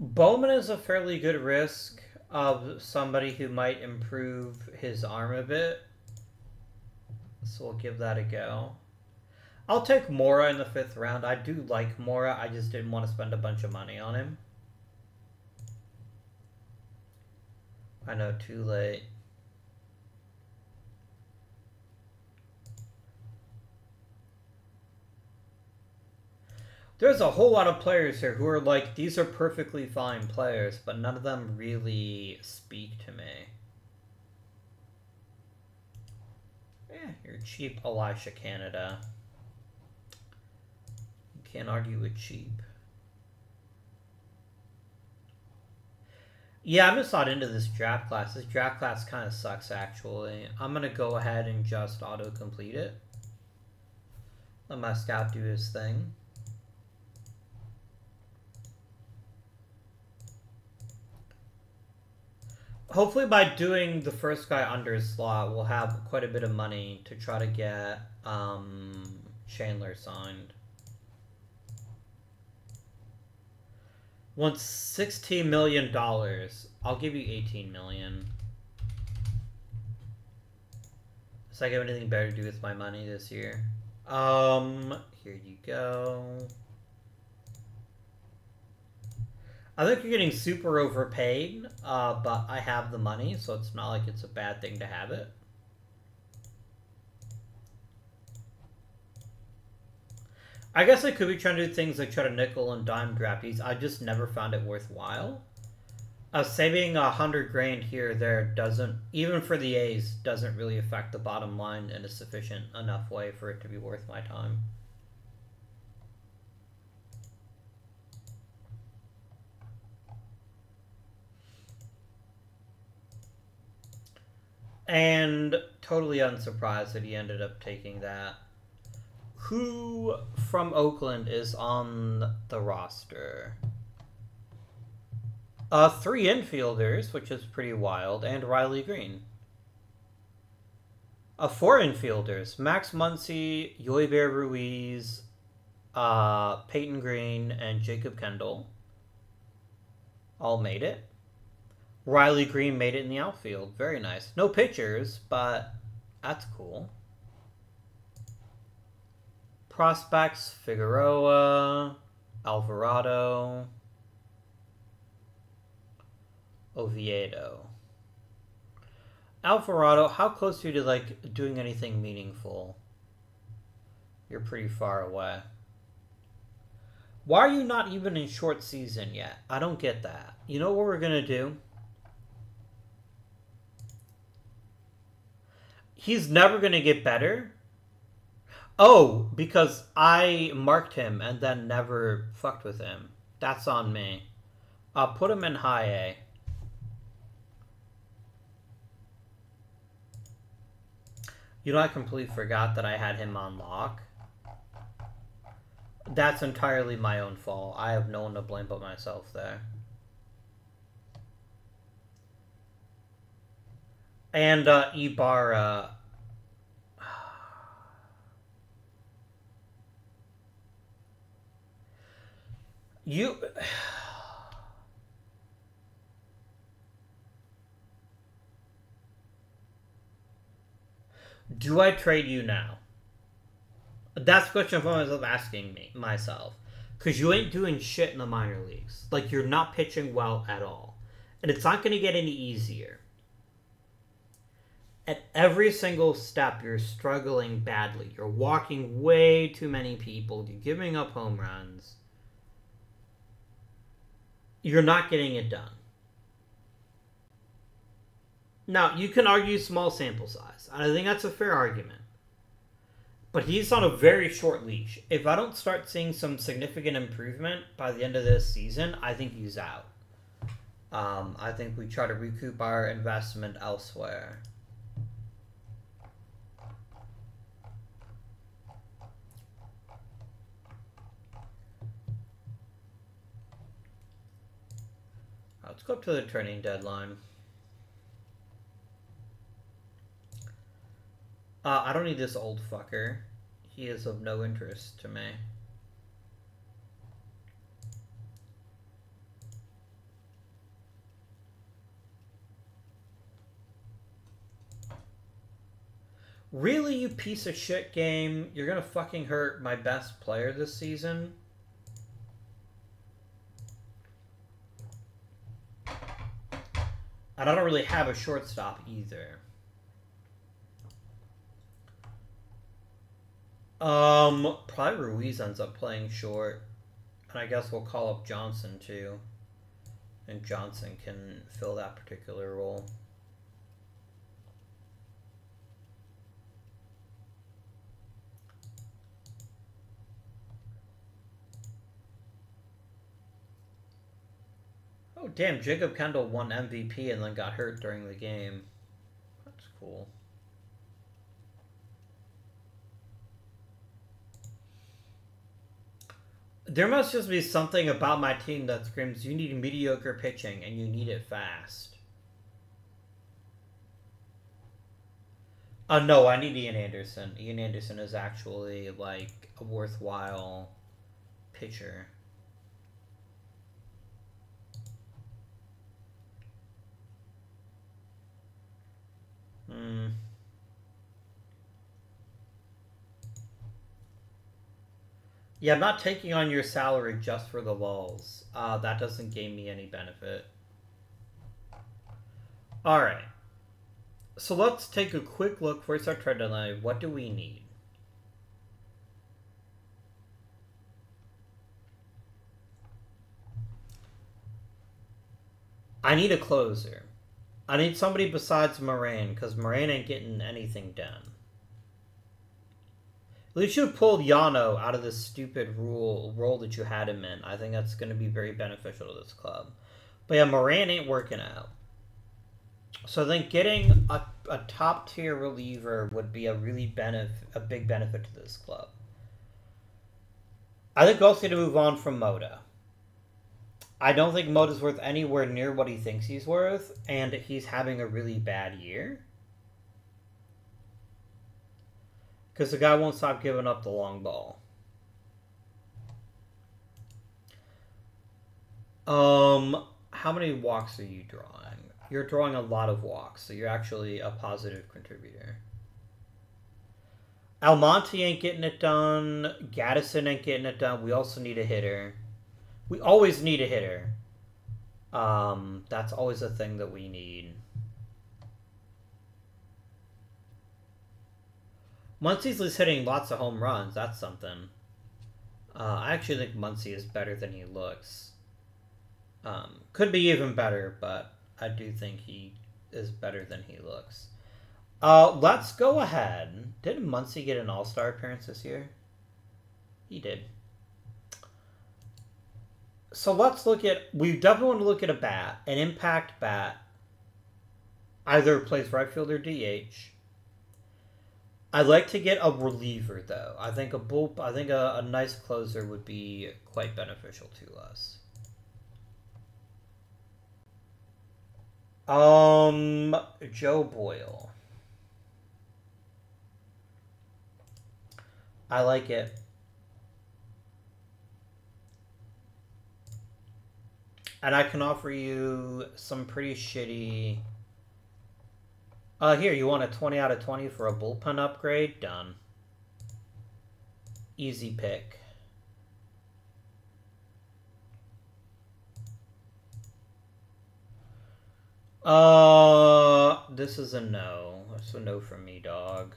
Bowman is a fairly good risk of somebody who might improve his arm a bit. So we'll give that a go. I'll take Mora in the fifth round. I do like Mora. I just didn't want to spend a bunch of money on him. I know, too late. There's a whole lot of players here who are like, these are perfectly fine players, but none of them really speak to me. Yeah, you're cheap, Elisha Canada. You can't argue with cheap. Yeah, I'm just not into this draft class. This draft class kind of sucks, actually. I'm going to go ahead and just auto-complete it. Let my scout do his thing. hopefully by doing the first guy under slot, we'll have quite a bit of money to try to get um, Chandler signed. Wants sixteen million dollars. I'll give you eighteen million dollars. Does I have anything better to do with my money this year? Um, here you go. I think you're getting super overpaid, uh, but I have the money, so it's not like it's a bad thing to have it. I guess I could be trying to do things like try to nickel and dime draftees. I just never found it worthwhile. Uh, saving a hundred grand here or there doesn't, even for the A's, doesn't really affect the bottom line in a sufficient enough way for it to be worth my time. And totally unsurprised that he ended up taking that. Who from Oakland is on the roster? Uh, three infielders, which is pretty wild, and Riley Green. Uh, four infielders, Max Muncy, Yoiber Ruiz, uh, Peyton Green, and Jacob Kendall. All made it. Riley Green made it in the outfield. Very nice. No pitchers, but that's cool. Prospects, Figueroa, Alvarado, Oviedo. Alvarado, how close are you to, like, doing anything meaningful? You're pretty far away. Why are you not even in short season yet? I don't get that. You know what we're going to do? He's never going to get better. Oh, because I marked him and then never fucked with him. That's on me. I'll put him in high A. You know, I completely forgot that I had him on lock. That's entirely my own fault. I have no one to blame but myself there. And uh, Ibarra. You... Do I trade you now? That's the question I was asking me, myself. Because you ain't doing shit in the minor leagues. Like, you're not pitching well at all. And it's not going to get any easier. At every single step, you're struggling badly. You're walking way too many people. You're giving up home runs. You're not getting it done. Now, you can argue small sample size. I think that's a fair argument. But he's on a very short leash. If I don't start seeing some significant improvement by the end of this season, I think he's out. Um, I think we try to recoup our investment elsewhere. Let's go up to the training deadline. Uh, I don't need this old fucker. He is of no interest to me. Really, you piece of shit game? You're gonna fucking hurt my best player this season? And I don't really have a shortstop either. Um, probably Ruiz ends up playing short, and I guess we'll call up Johnson too, and Johnson can fill that particular role. Oh damn, Jacob Kendall won M V P and then got hurt during the game. That's cool. There must just be something about my team that screams, you need mediocre pitching, and you need it fast. Uh, no, I need Ian Anderson. Ian Anderson is actually, like, a worthwhile pitcher. Hmm. Yeah, I'm not taking on your salary just for the lulz. Uh, that doesn't gain me any benefit. All right. So let's take a quick look. First, our trade deadline. What do we need? I need a closer. I need somebody besides Moran, because Moran ain't getting anything done. At least you pulled Yano out of this stupid rule role that you had him in. I think that's going to be very beneficial to this club. But yeah, Moran ain't working out. So then getting a, a top-tier reliever would be a really benef a big benefit to this club. I think we also need to move on from Moda. I don't think Moda's worth anywhere near what he thinks he's worth, and he's having a really bad year. Because the guy won't stop giving up the long ball. Um, how many walks are you drawing? You're drawing a lot of walks, so you're actually a positive contributor. Almonte ain't getting it done. Gaddison ain't getting it done. We also need a hitter. We always need a hitter. Um, that's always a thing that we need. Muncy's hitting lots of home runs. That's something. Uh, I actually think Muncy is better than he looks. Um, could be even better, but I do think he is better than he looks. Uh, let's go ahead. Did Muncy get an all-star appearance this year? He did. So let's look at... We definitely want to look at a bat, an impact bat. Either plays right field or D H. I'd like to get a reliever, though. I think a bull, I think a, a nice closer would be quite beneficial to us. Um, Joe Boyle. I like it. And I can offer you some pretty shitty... Uh, here, you want a twenty out of twenty for a bullpen upgrade? Done. Easy pick. Uh, this is a no. That's a no from me, dog.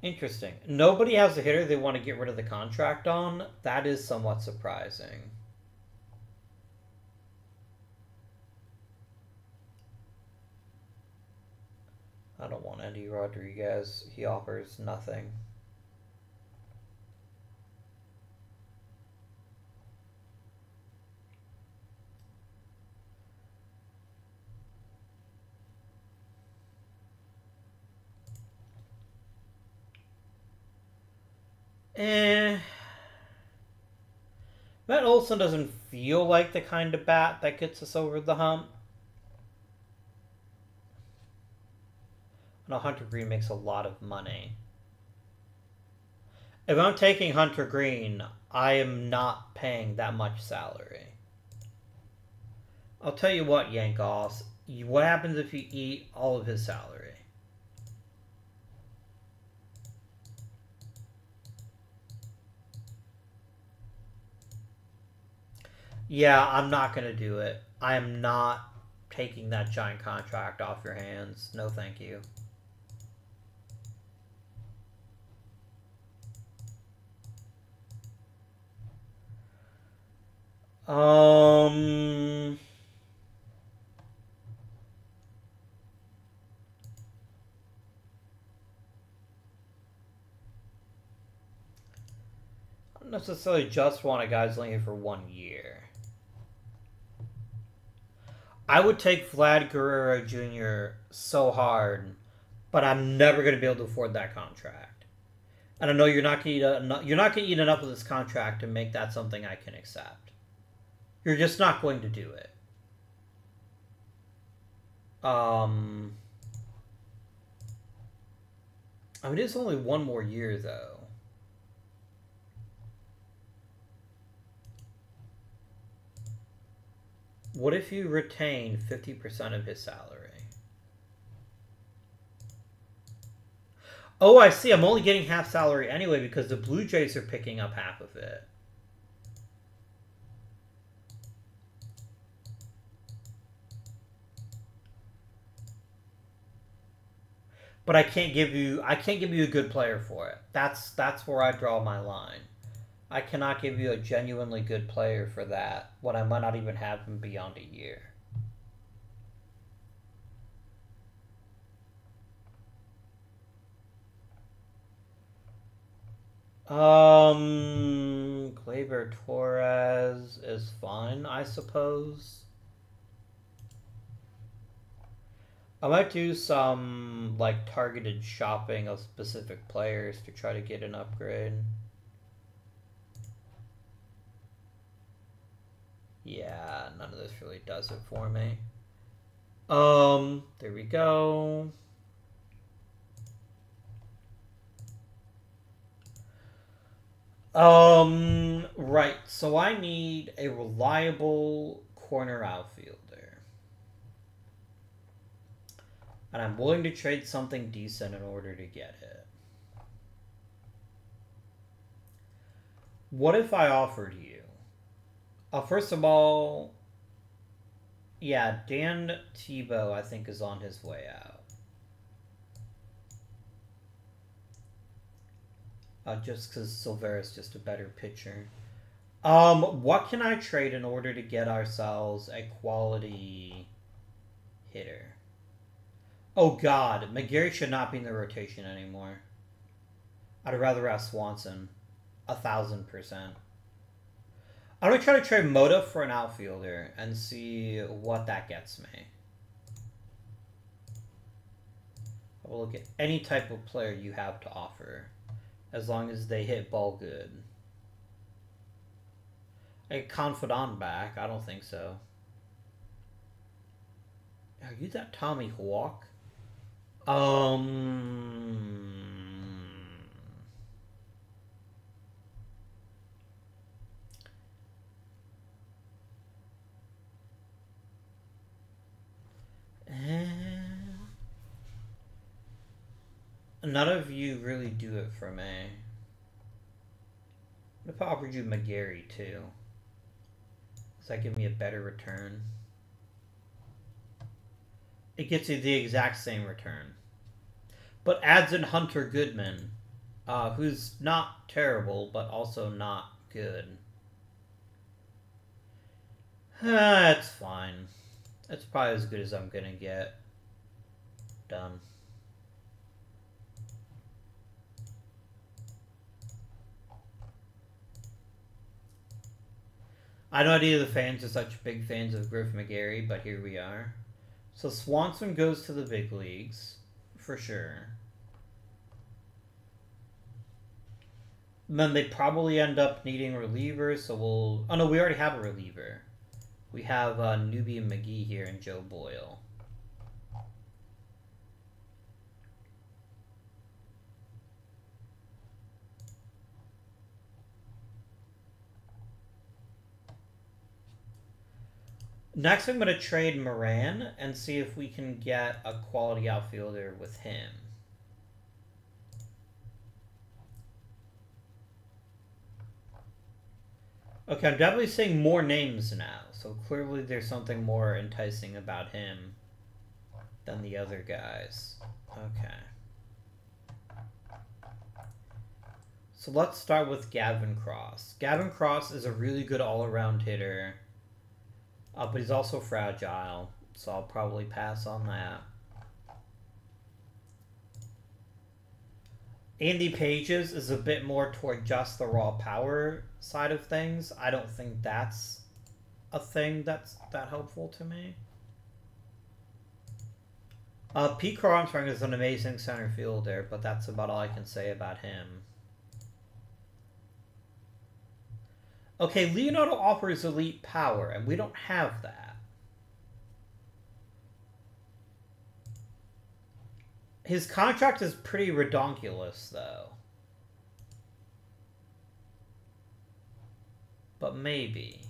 Interesting. Nobody has a hitter they want to get rid of the contract on. That is somewhat surprising. I don't want Andy Rodriguez. He offers nothing. Eh. Matt Olson doesn't feel like the kind of bat that gets us over the hump. No, Hunter Green makes a lot of money. If I'm taking Hunter Green, I am not paying that much salary. I'll tell you what, Yankoffs. What happens if you eat all of his salary? Yeah, I'm not going to do it. I am not taking that giant contract off your hands. No, thank you. Um, I don't necessarily just want a guy who's only here for one year. I would take Vlad Guerrero Junior so hard, but I'm never going to be able to afford that contract. And I know you're not going to you're not going to eat enough of this contract to make that something I can accept. You're just not going to do it. Um, I mean, it's only one more year, though. What if you retain fifty percent of his salary? Oh, I see. I'm only getting half salary anyway because the Blue Jays are picking up half of it. But I can't give you I can't give you a good player for it. That's that's where I draw my line. I cannot give you a genuinely good player for that when I might not even have him beyond a year. Um, Gleyber Torres is fine, I suppose. I might do some like targeted shopping of specific players to try to get an upgrade. Yeah, none of this really does it for me. Um, there we go. Um, right, so I need a reliable corner outfielder. And I'm willing to trade something decent in order to get it. What if I offered you? Uh, first of all, yeah, Dan Tebow, I think, is on his way out. Uh, just because Silvera's just a better pitcher. Um, what can I trade in order to get ourselves a quality hitter? Oh, God. McGarry should not be in the rotation anymore. I'd rather have Swanson. A thousand percent. I'm going to try to trade Moda for an outfielder and see what that gets me. I will look at any type of player you have to offer, as long as they hit ball good. A confidant back? I don't think so. Are you that Tommy Hawk? Um... None of you really do it for me. What if I offered you McGarry too? Does that give me a better return? It gets you the exact same return. But adds in Hunter Goodman, uh, who's not terrible, but also not good. Ah, it's fine. That's probably as good as I'm gonna get. Done. I know idea the fans are such big fans of Griff McGarry, but here we are. So Swanson goes to the big leagues, for sure. And then they probably end up needing relievers, so we'll... Oh no, we already have a reliever. We have uh, Newby and McGee here and Joe Boyle. Next, I'm going to trade Moran and see if we can get a quality outfielder with him. Okay, I'm definitely seeing more names now, so clearly there's something more enticing about him than the other guys. Okay. So let's start with Gavin Cross. Gavin Cross is a really good all-around hitter, uh, but he's also fragile, so I'll probably pass on that. Andy Pages is a bit more toward just the raw power side of things. I don't think that's a thing that's that helpful to me. Uh, Pete Carr Armstrong is an amazing center fielder, but that's about all I can say about him. Okay, Leonardo offers elite power, and we don't have that. His contract is pretty redonkulous, though. But maybe.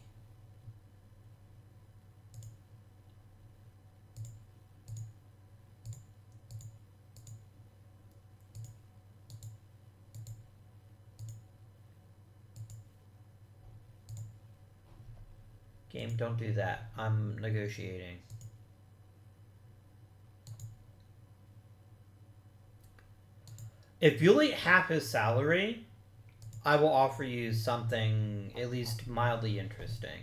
Game, don't do that. I'm negotiating. If you eat half his salary, I will offer you something at least mildly interesting.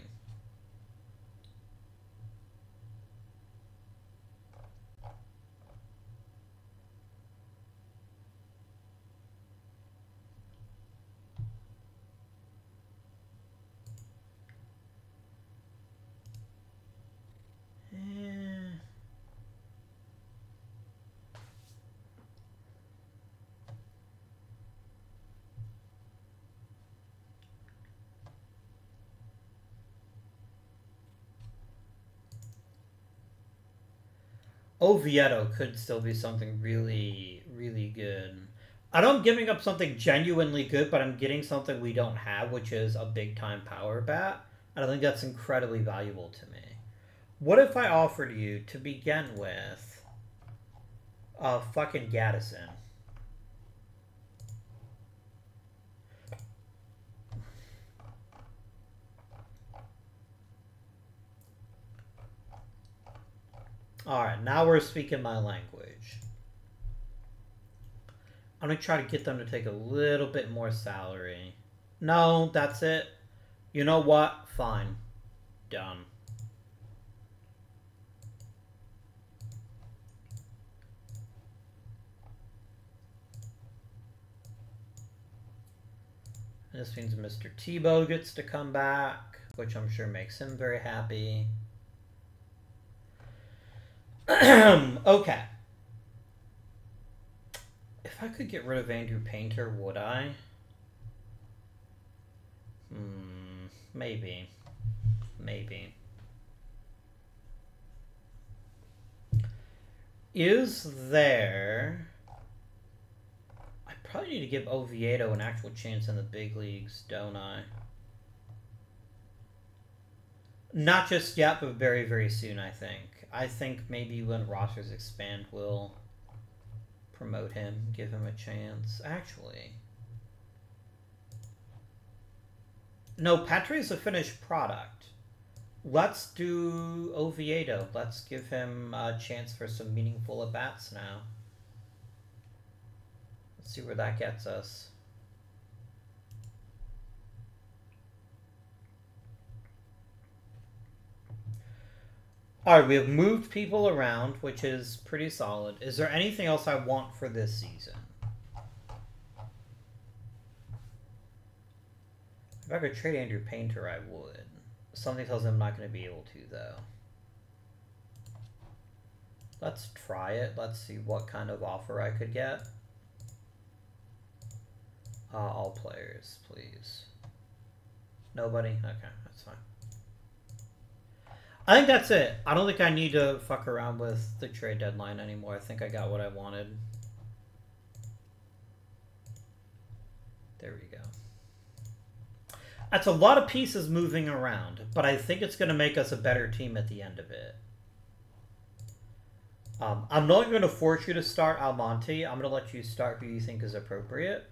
Oviedo could still be something really, really good. I know I'm giving up something genuinely good, but I'm getting something we don't have, which is a big-time power bat. And I think that's incredibly valuable to me. What if I offered you, to begin with, a fucking Gaddison? Alright, now we're speaking my language. I'm going to try to get them to take a little bit more salary. No, that's it. You know what? Fine. Done. This means Mister Tebow gets to come back, which I'm sure makes him very happy. Okay. If I could get rid of Andrew Painter, would I? Hmm, maybe. Maybe. Is there... I probably need to give Oviedo an actual chance in the big leagues, don't I? Not just yet, but very, very soon, I think. I think maybe when rosters expand, we'll promote him, give him a chance. Actually. No, Patry is a finished product. Let's do Oviedo. Let's give him a chance for some meaningful at-bats now. Let's see where that gets us. Alright, we have moved people around, which is pretty solid. Is there anything else I want for this season? If I could trade Andrew Painter, I would. Something tells me I'm not going to be able to, though. Let's try it. Let's see what kind of offer I could get. Uh, all players, please. Nobody? Okay, that's fine. I think that's it. I don't think I need to fuck around with the trade deadline anymore. I think I got what I wanted. There we go. That's a lot of pieces moving around, but I think it's going to make us a better team at the end of it. Um, I'm not going to force you to start Almonte. I'm going to let you start who you think is appropriate.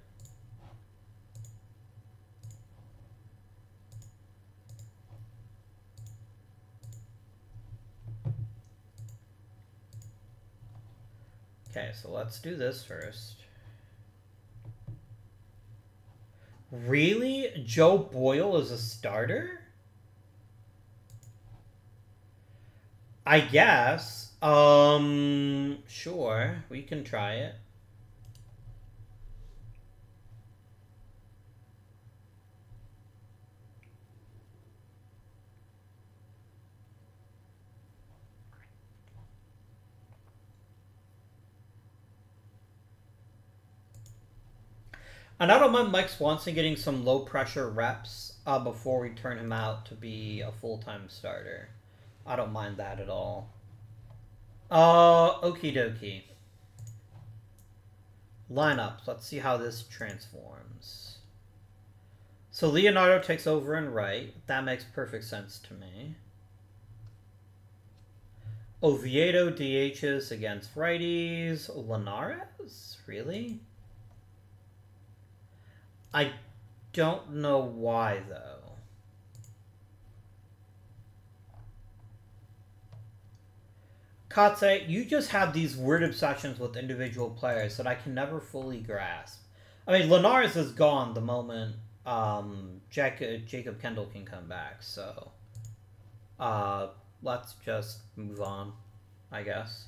Okay, so let's do this first. Really? Joe Boyle is a starter? I guess. Um, sure, we can try it. And I don't mind Mike Swanson getting some low-pressure reps uh, before we turn him out to be a full-time starter. I don't mind that at all. Uh, okie dokie. Lineups. Let's see how this transforms. So Leonardo takes over in right. That makes perfect sense to me. Oviedo D Hs against righties. Linares? Really? I don't know why, though. Kotsay, you just have these weird obsessions with individual players that I can never fully grasp. I mean, Linares is gone the moment um, Jack, uh, Jacob Kendall can come back, so uh, let's just move on, I guess.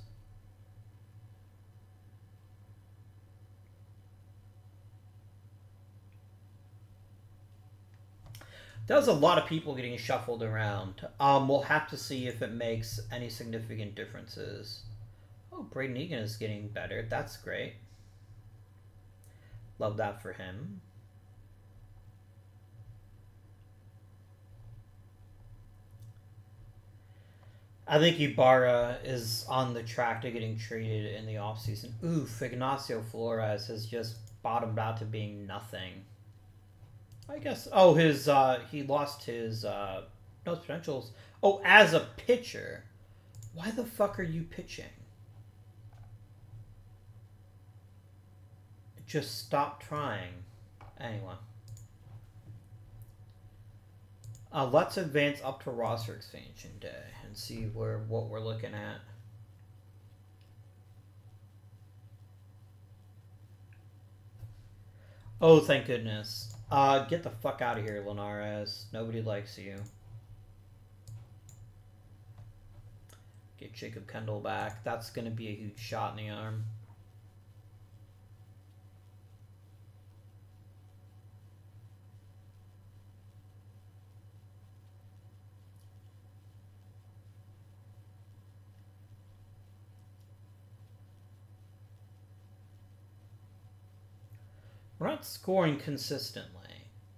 There's a lot of people getting shuffled around. Um, we'll have to see if it makes any significant differences. Oh, Braden Egan is getting better. That's great. Love that for him. I think Ibarra is on the track to getting traded in the offseason. Ooh, Ignacio Flores has just bottomed out to being nothing. I guess, oh, his, uh, he lost his, uh, no credentials. Oh, as a pitcher. Why the fuck are you pitching? Just stop trying. Anyway. Uh, let's advance up to roster expansion day and see where, what we're looking at. Oh, thank goodness. Uh, get the fuck out of here, Linares. Nobody likes you. Get Jacob Kendall back. That's going to be a huge shot in the arm. We're not scoring consistently,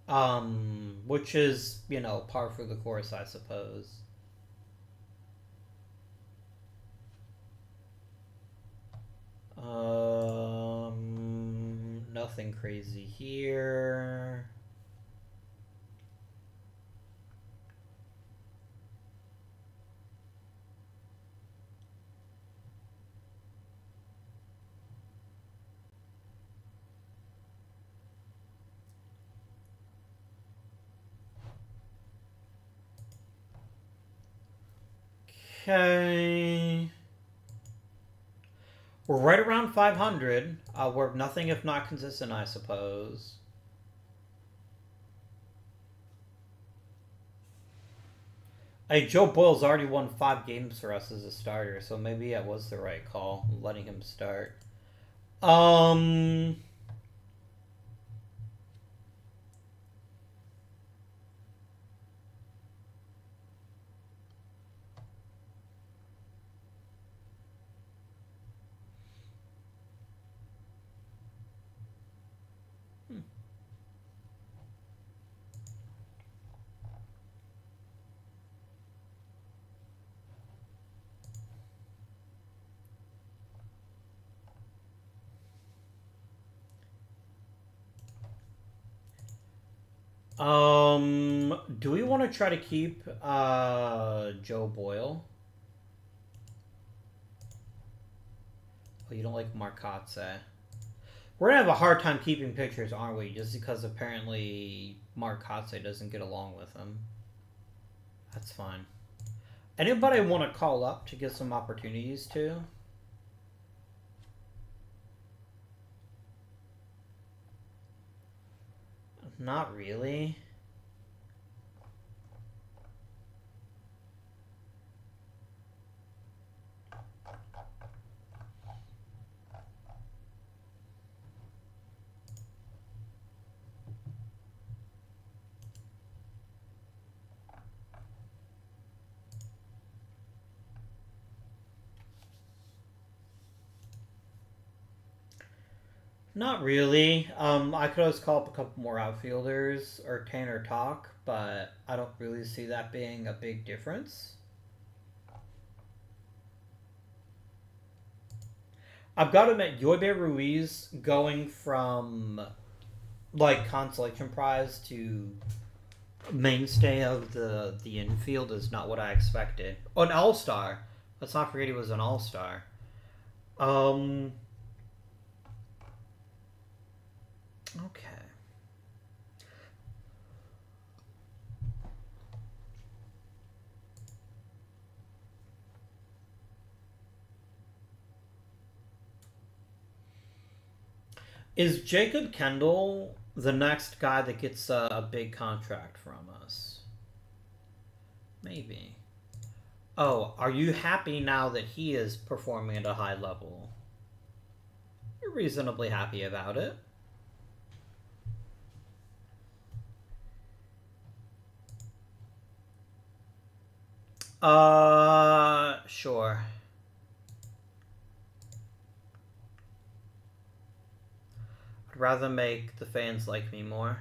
um, which is, you know, par for the course, I suppose. Um, nothing crazy here. Okay, we're right around five hundred. Uh, we're nothing if not consistent, I suppose. Hey, Joe Boyle's already won five games for us as a starter, so maybe that was the right call, letting him start. Um... Um, do we want to try to keep, uh, Joe Boyle? Oh, you don't like Mark Kotsay. We're gonna have a hard time keeping pitchers, aren't we? Just because apparently Mark Kotsay doesn't get along with him. That's fine. Anybody want to call up to get some opportunities to? Not really. Not really. Um, I could always call up a couple more outfielders or Tanner Talk, but I don't really see that being a big difference. I've got him at Yoiber Ruiz going from, like, consolation prize to mainstay of the, the infield is not what I expected. Oh, an all-star. Let's not forget he was an all-star. Um... Okay. Is Jacob Kendall the next guy that gets a, a big contract from us? Maybe. Oh, are you happy now that he is performing at a high level? You're reasonably happy about it. Uh, sure. I'd rather make the fans like me more.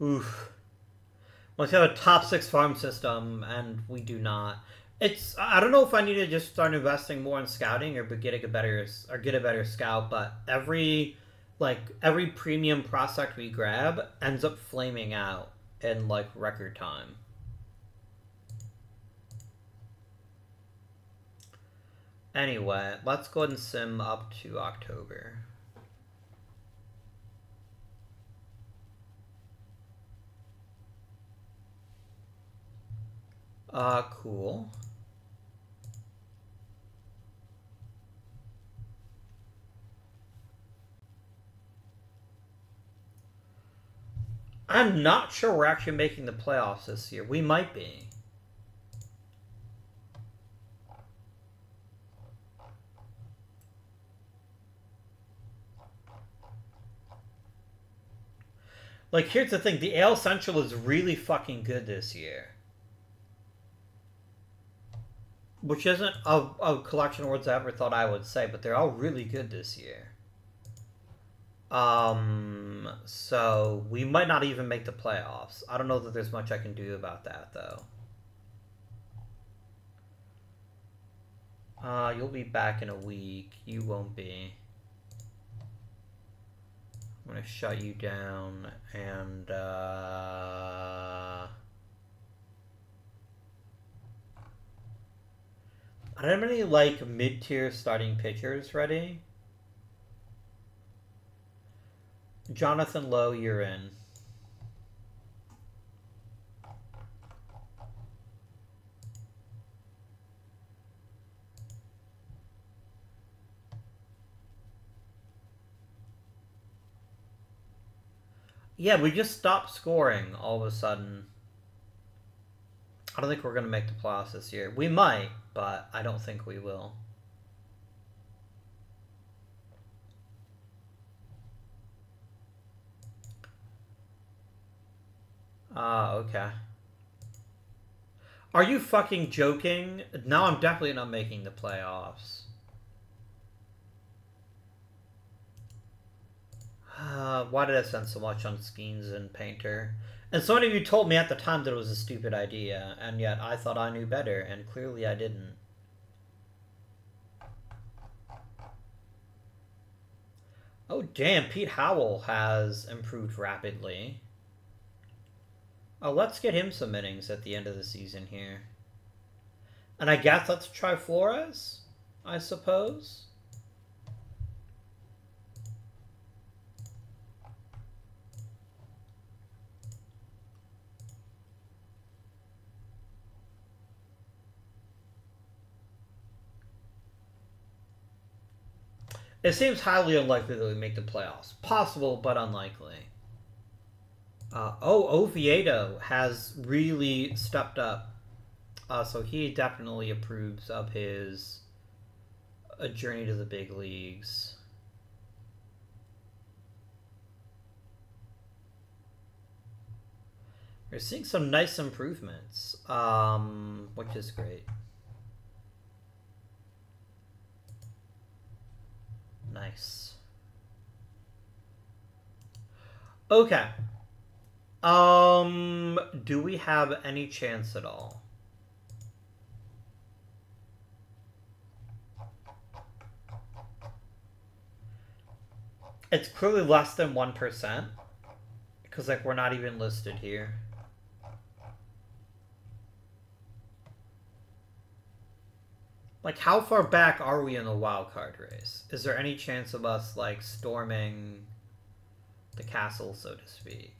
Oof. Let's have a top six farm system, and we do not. It's, I don't know if I need to just start investing more in scouting or getting a better or get a better scout, but every like every premium prospect we grab ends up flaming out in like record time. Anyway, let's go ahead and sim up to October. Uh, cool. I'm not sure we're actually making the playoffs this year. We might be. Like, here's the thing. The A L Central is really fucking good this year. Which isn't a, a collection of words I ever thought I would say, but they're all really good this year. Um, so we might not even make the playoffs. I don't know that there's much I can do about that, though. Uh, you'll be back in a week. You won't be. I'm gonna shut you down, and, uh... I don't have any, like, mid-tier starting pitchers ready. Jonathan Lowe, you're in. Yeah, we just stopped scoring all of a sudden. I don't think we're going to make the playoffs this year. We might, but I don't think we will. Ah, uh, okay. Are you fucking joking? No, I'm definitely not making the playoffs. Uh, why did I spend so much on Skeens and Painter? And so many of you told me at the time that it was a stupid idea, and yet I thought I knew better, and clearly I didn't. Oh damn, Pete Howell has improved rapidly. Oh, let's get him some innings at the end of the season here. And I guess let's try Flores, I suppose. It seems highly unlikely that we make the playoffs. Possible, but unlikely. Uh, oh, Oviedo has really stepped up. Uh, so he definitely approves of his uh, journey to the big leagues. We're seeing some nice improvements, um, which is great. Nice. Okay. Um, do we have any chance at all? It's clearly less than one percent, because, like, we're not even listed here. Like, how far back are we in the wild card race? Is there any chance of us, like, storming the castle, so to speak?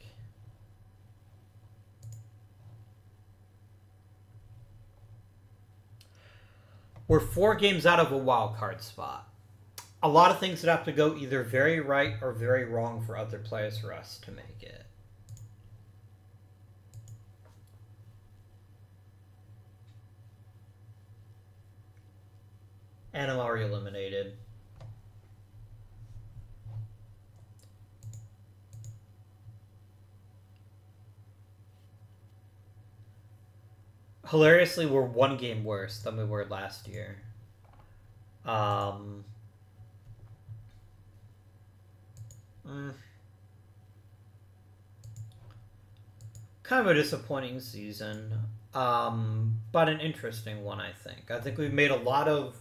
We're four games out of a wild card spot. A lot of things that have to go either very right or very wrong for other players for us to make it. And I'm already eliminated. Hilariously, we're one game worse than we were last year. Um, mm, kind of a disappointing season, um, but an interesting one, I think. I think we've made a lot of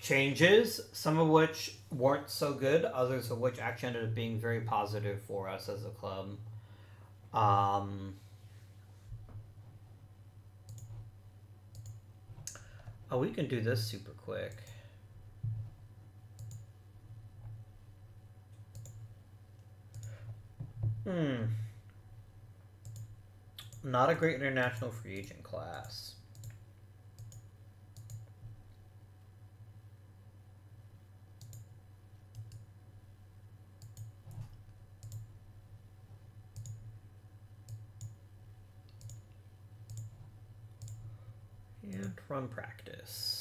changes, some of which weren't so good, others of which actually ended up being very positive for us as a club. Um, oh, we can do this super quick. Hmm. Not a great international free agent class. And run practice.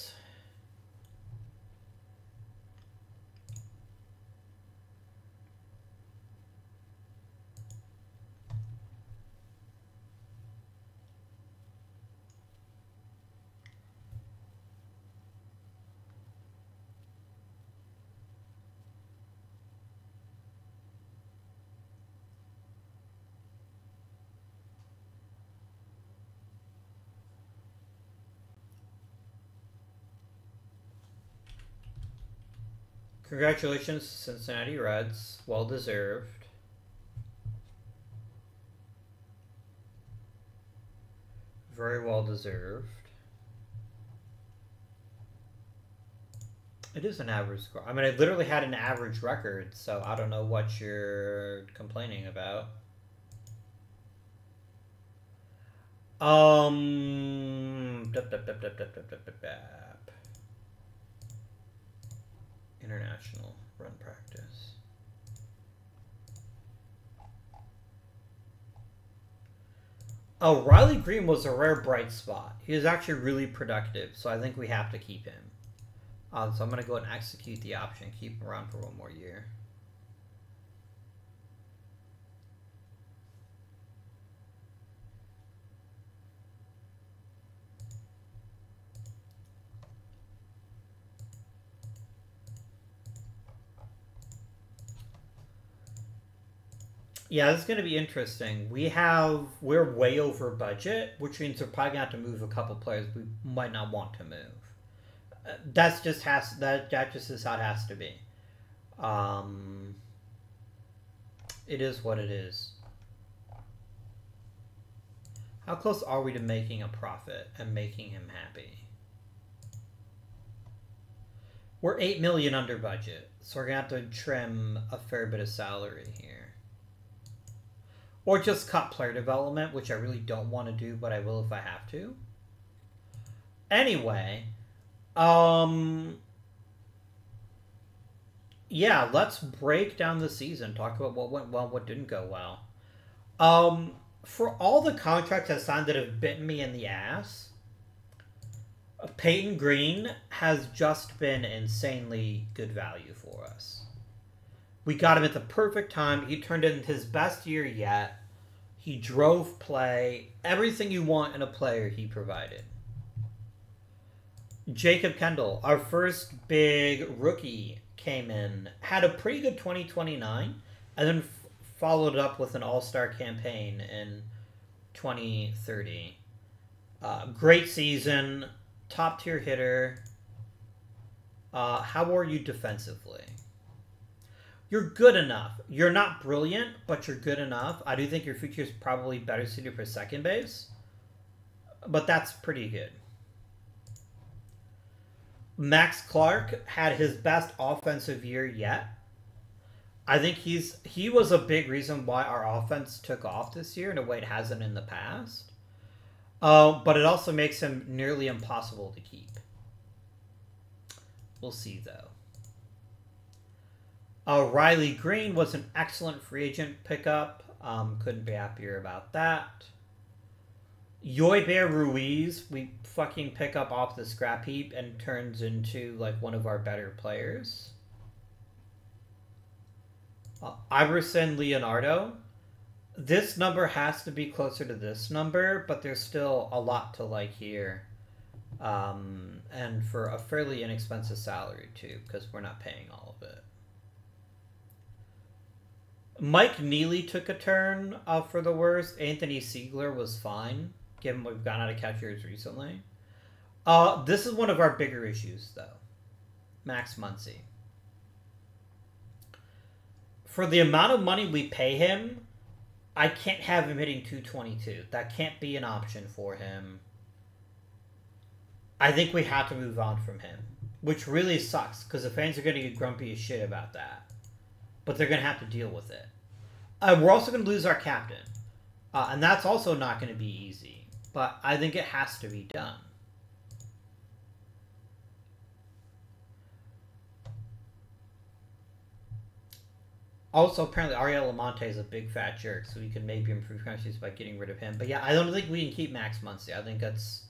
Congratulations, Cincinnati Reds. Well deserved. Very well deserved. It is an average score. I mean, I literally had an average record, so I don't know what you're complaining about. Um... International run practice. Oh, Riley Green was a rare bright spot. He was actually really productive, so I think we have to keep him. Um, so I'm going to go and execute the option, keep him around for one more year. Yeah, this is going to be interesting. We have, we're way over budget, which means we're probably going to have to move a couple players we might not want to move. Uh, that's just has, that, that just is how it has to be. Um, it is what it is. How close are we to making a profit and making him happy? We're eight million dollars under budget, so we're going to have to trim a fair bit of salary here. Or just cut player development, which I really don't want to do, but I will if I have to. Anyway, um, yeah, let's break down the season. Talk about what went well, what didn't go well. Um, for all the contracts I signed that have bitten me in the ass, Peyton Green has just been insanely good value for us. We got him at the perfect time. He turned in his best year yet. He drove play. Everything you want in a player, he provided. Jacob Kendall, our first big rookie, came in. Had a pretty good twenty twenty-nine, and then f followed up with an all-star campaign in twenty thirty. Uh, great season. Top-tier hitter. Uh, how are you defensively? You're good enough. You're not brilliant, but you're good enough. I do think your future is probably better suited for second base, but that's pretty good. Max Clark had his best offensive year yet. I think he's he was a big reason why our offense took off this year in a way it hasn't in the past. Uh, but it also makes him nearly impossible to keep. We'll see, though. Uh, Riley Green was an excellent free agent pickup. Um, couldn't be happier about that. Yoiber Ruiz, we fucking pick up off the scrap heap and turns into, like, one of our better players. Uh, Iverson Leonardo. This number has to be closer to this number, but there's still a lot to like here. Um, and for a fairly inexpensive salary, too, because we're not paying all of it. Mike Neely took a turn uh, for the worst. Anthony Siegler was fine, given what we've gotten out of catchers recently. Uh, this is one of our bigger issues, though. Max Muncy. For the amount of money we pay him, I can't have him hitting two twenty-two. That can't be an option for him. I think we have to move on from him, which really sucks, because the fans are going to get grumpy as shit about that. But they're going to have to deal with it. Uh, we're also going to lose our captain. Uh, and that's also not going to be easy. But I think it has to be done. Also, apparently, Ariel Almonte is a big fat jerk, so we can maybe improve countries by getting rid of him. But yeah, I don't think we can keep Max Muncy. I think that's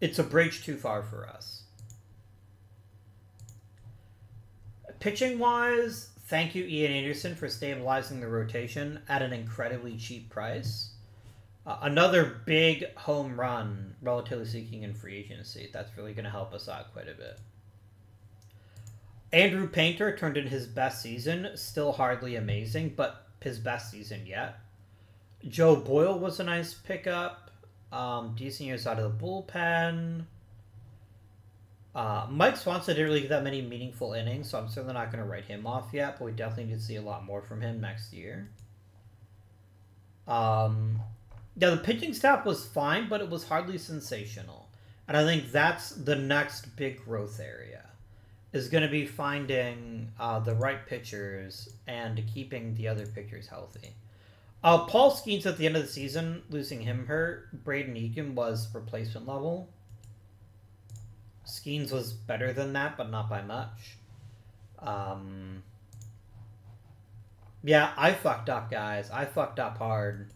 it's a bridge too far for us. Pitching-wise... Thank you, Ian Anderson, for stabilizing the rotation at an incredibly cheap price. Uh, another big home run, relatively speaking, in free agency. That's really going to help us out quite a bit. Andrew Painter turned in his best season. Still hardly amazing, but his best season yet. Joe Boyle was a nice pickup. Um, decent years out of the bullpen. Uh, Mike Swanson didn't really get that many meaningful innings, so I'm certainly not going to write him off yet, but we definitely need to see a lot more from him next year. Um, yeah, the pitching staff was fine, but it was hardly sensational. And I think that's the next big growth area, is going to be finding uh, the right pitchers and keeping the other pitchers healthy. Uh, Paul Skeens at the end of the season, losing him hurt. Braden Egan was replacement level. Skeens was better than that, but not by much. Um, yeah, I fucked up, guys. I fucked up hard.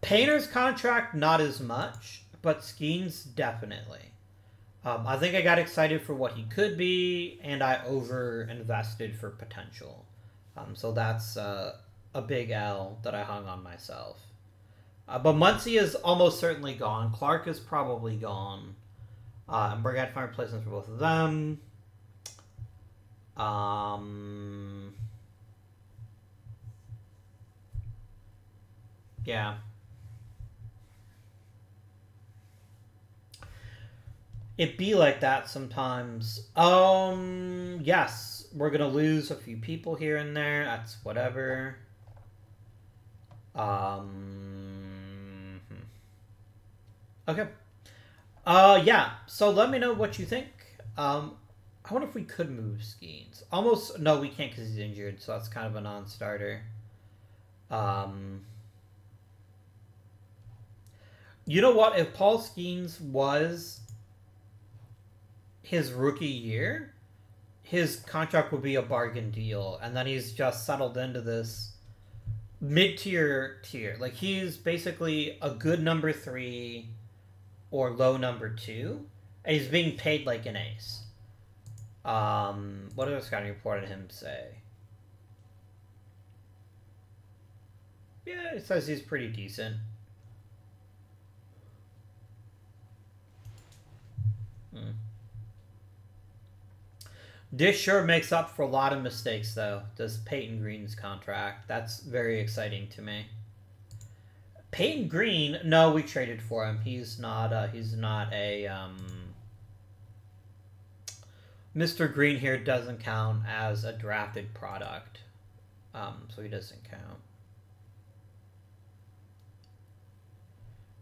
Painter's contract, not as much, but Skeens, definitely. Um, I think I got excited for what he could be, and I over-invested for potential. Um, so that's uh, a big L that I hung on myself. Uh, but Muncy is almost certainly gone. Clark is probably gone. Uh, and we're going to find replacements for both of them. Um, yeah. It be like that sometimes. Um, yes, we're going to lose a few people here and there. That's whatever. Um, okay. Uh, yeah, so let me know what you think. Um, I wonder if we could move Skeens. Almost, no, we can't because he's injured, so that's kind of a non-starter. Um, you know what? If Paul Skeens was his rookie year, his contract would be a bargain deal, and then he's just settled into this mid-tier tier. Like, he's basically a good number three... or low number two, and he's being paid like an ace. Um, what did the scouting report on him say? Yeah, it says he's pretty decent. Hmm. This sure makes up for a lot of mistakes, though, does Peyton Green's contract. That's very exciting to me. Peyton Green, no, we traded for him. He's not a, he's not a, um, Mister Green here doesn't count as a drafted product. Um, so he doesn't count.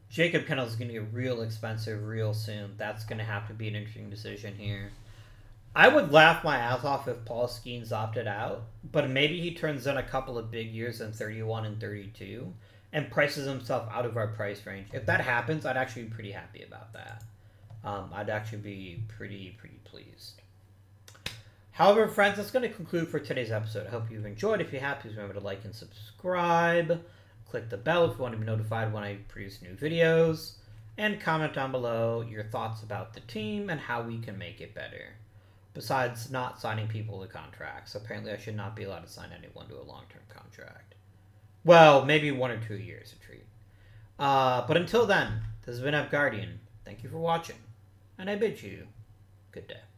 Jacob Kendall is going to get real expensive real soon. That's going to have to be an interesting decision here. I would laugh my ass off if Paul Skeens opted out, but maybe he turns in a couple of big years in thirty-one and thirty-two and prices himself out of our price range. If that happens, I'd actually be pretty happy about that. Um, I'd actually be pretty, pretty pleased. However, friends, that's going to conclude for today's episode. I hope you've enjoyed. If you have, please remember to like and subscribe. Click the bell if you want to be notified when I produce new videos. And comment down below your thoughts about the team and how we can make it better. Besides not signing people to contracts. Apparently I should not be allowed to sign anyone to a long-term contract. Well, maybe one or two years a treat. Uh, but until then, this has been Av Guardian. Thank you for watching, and I bid you good day.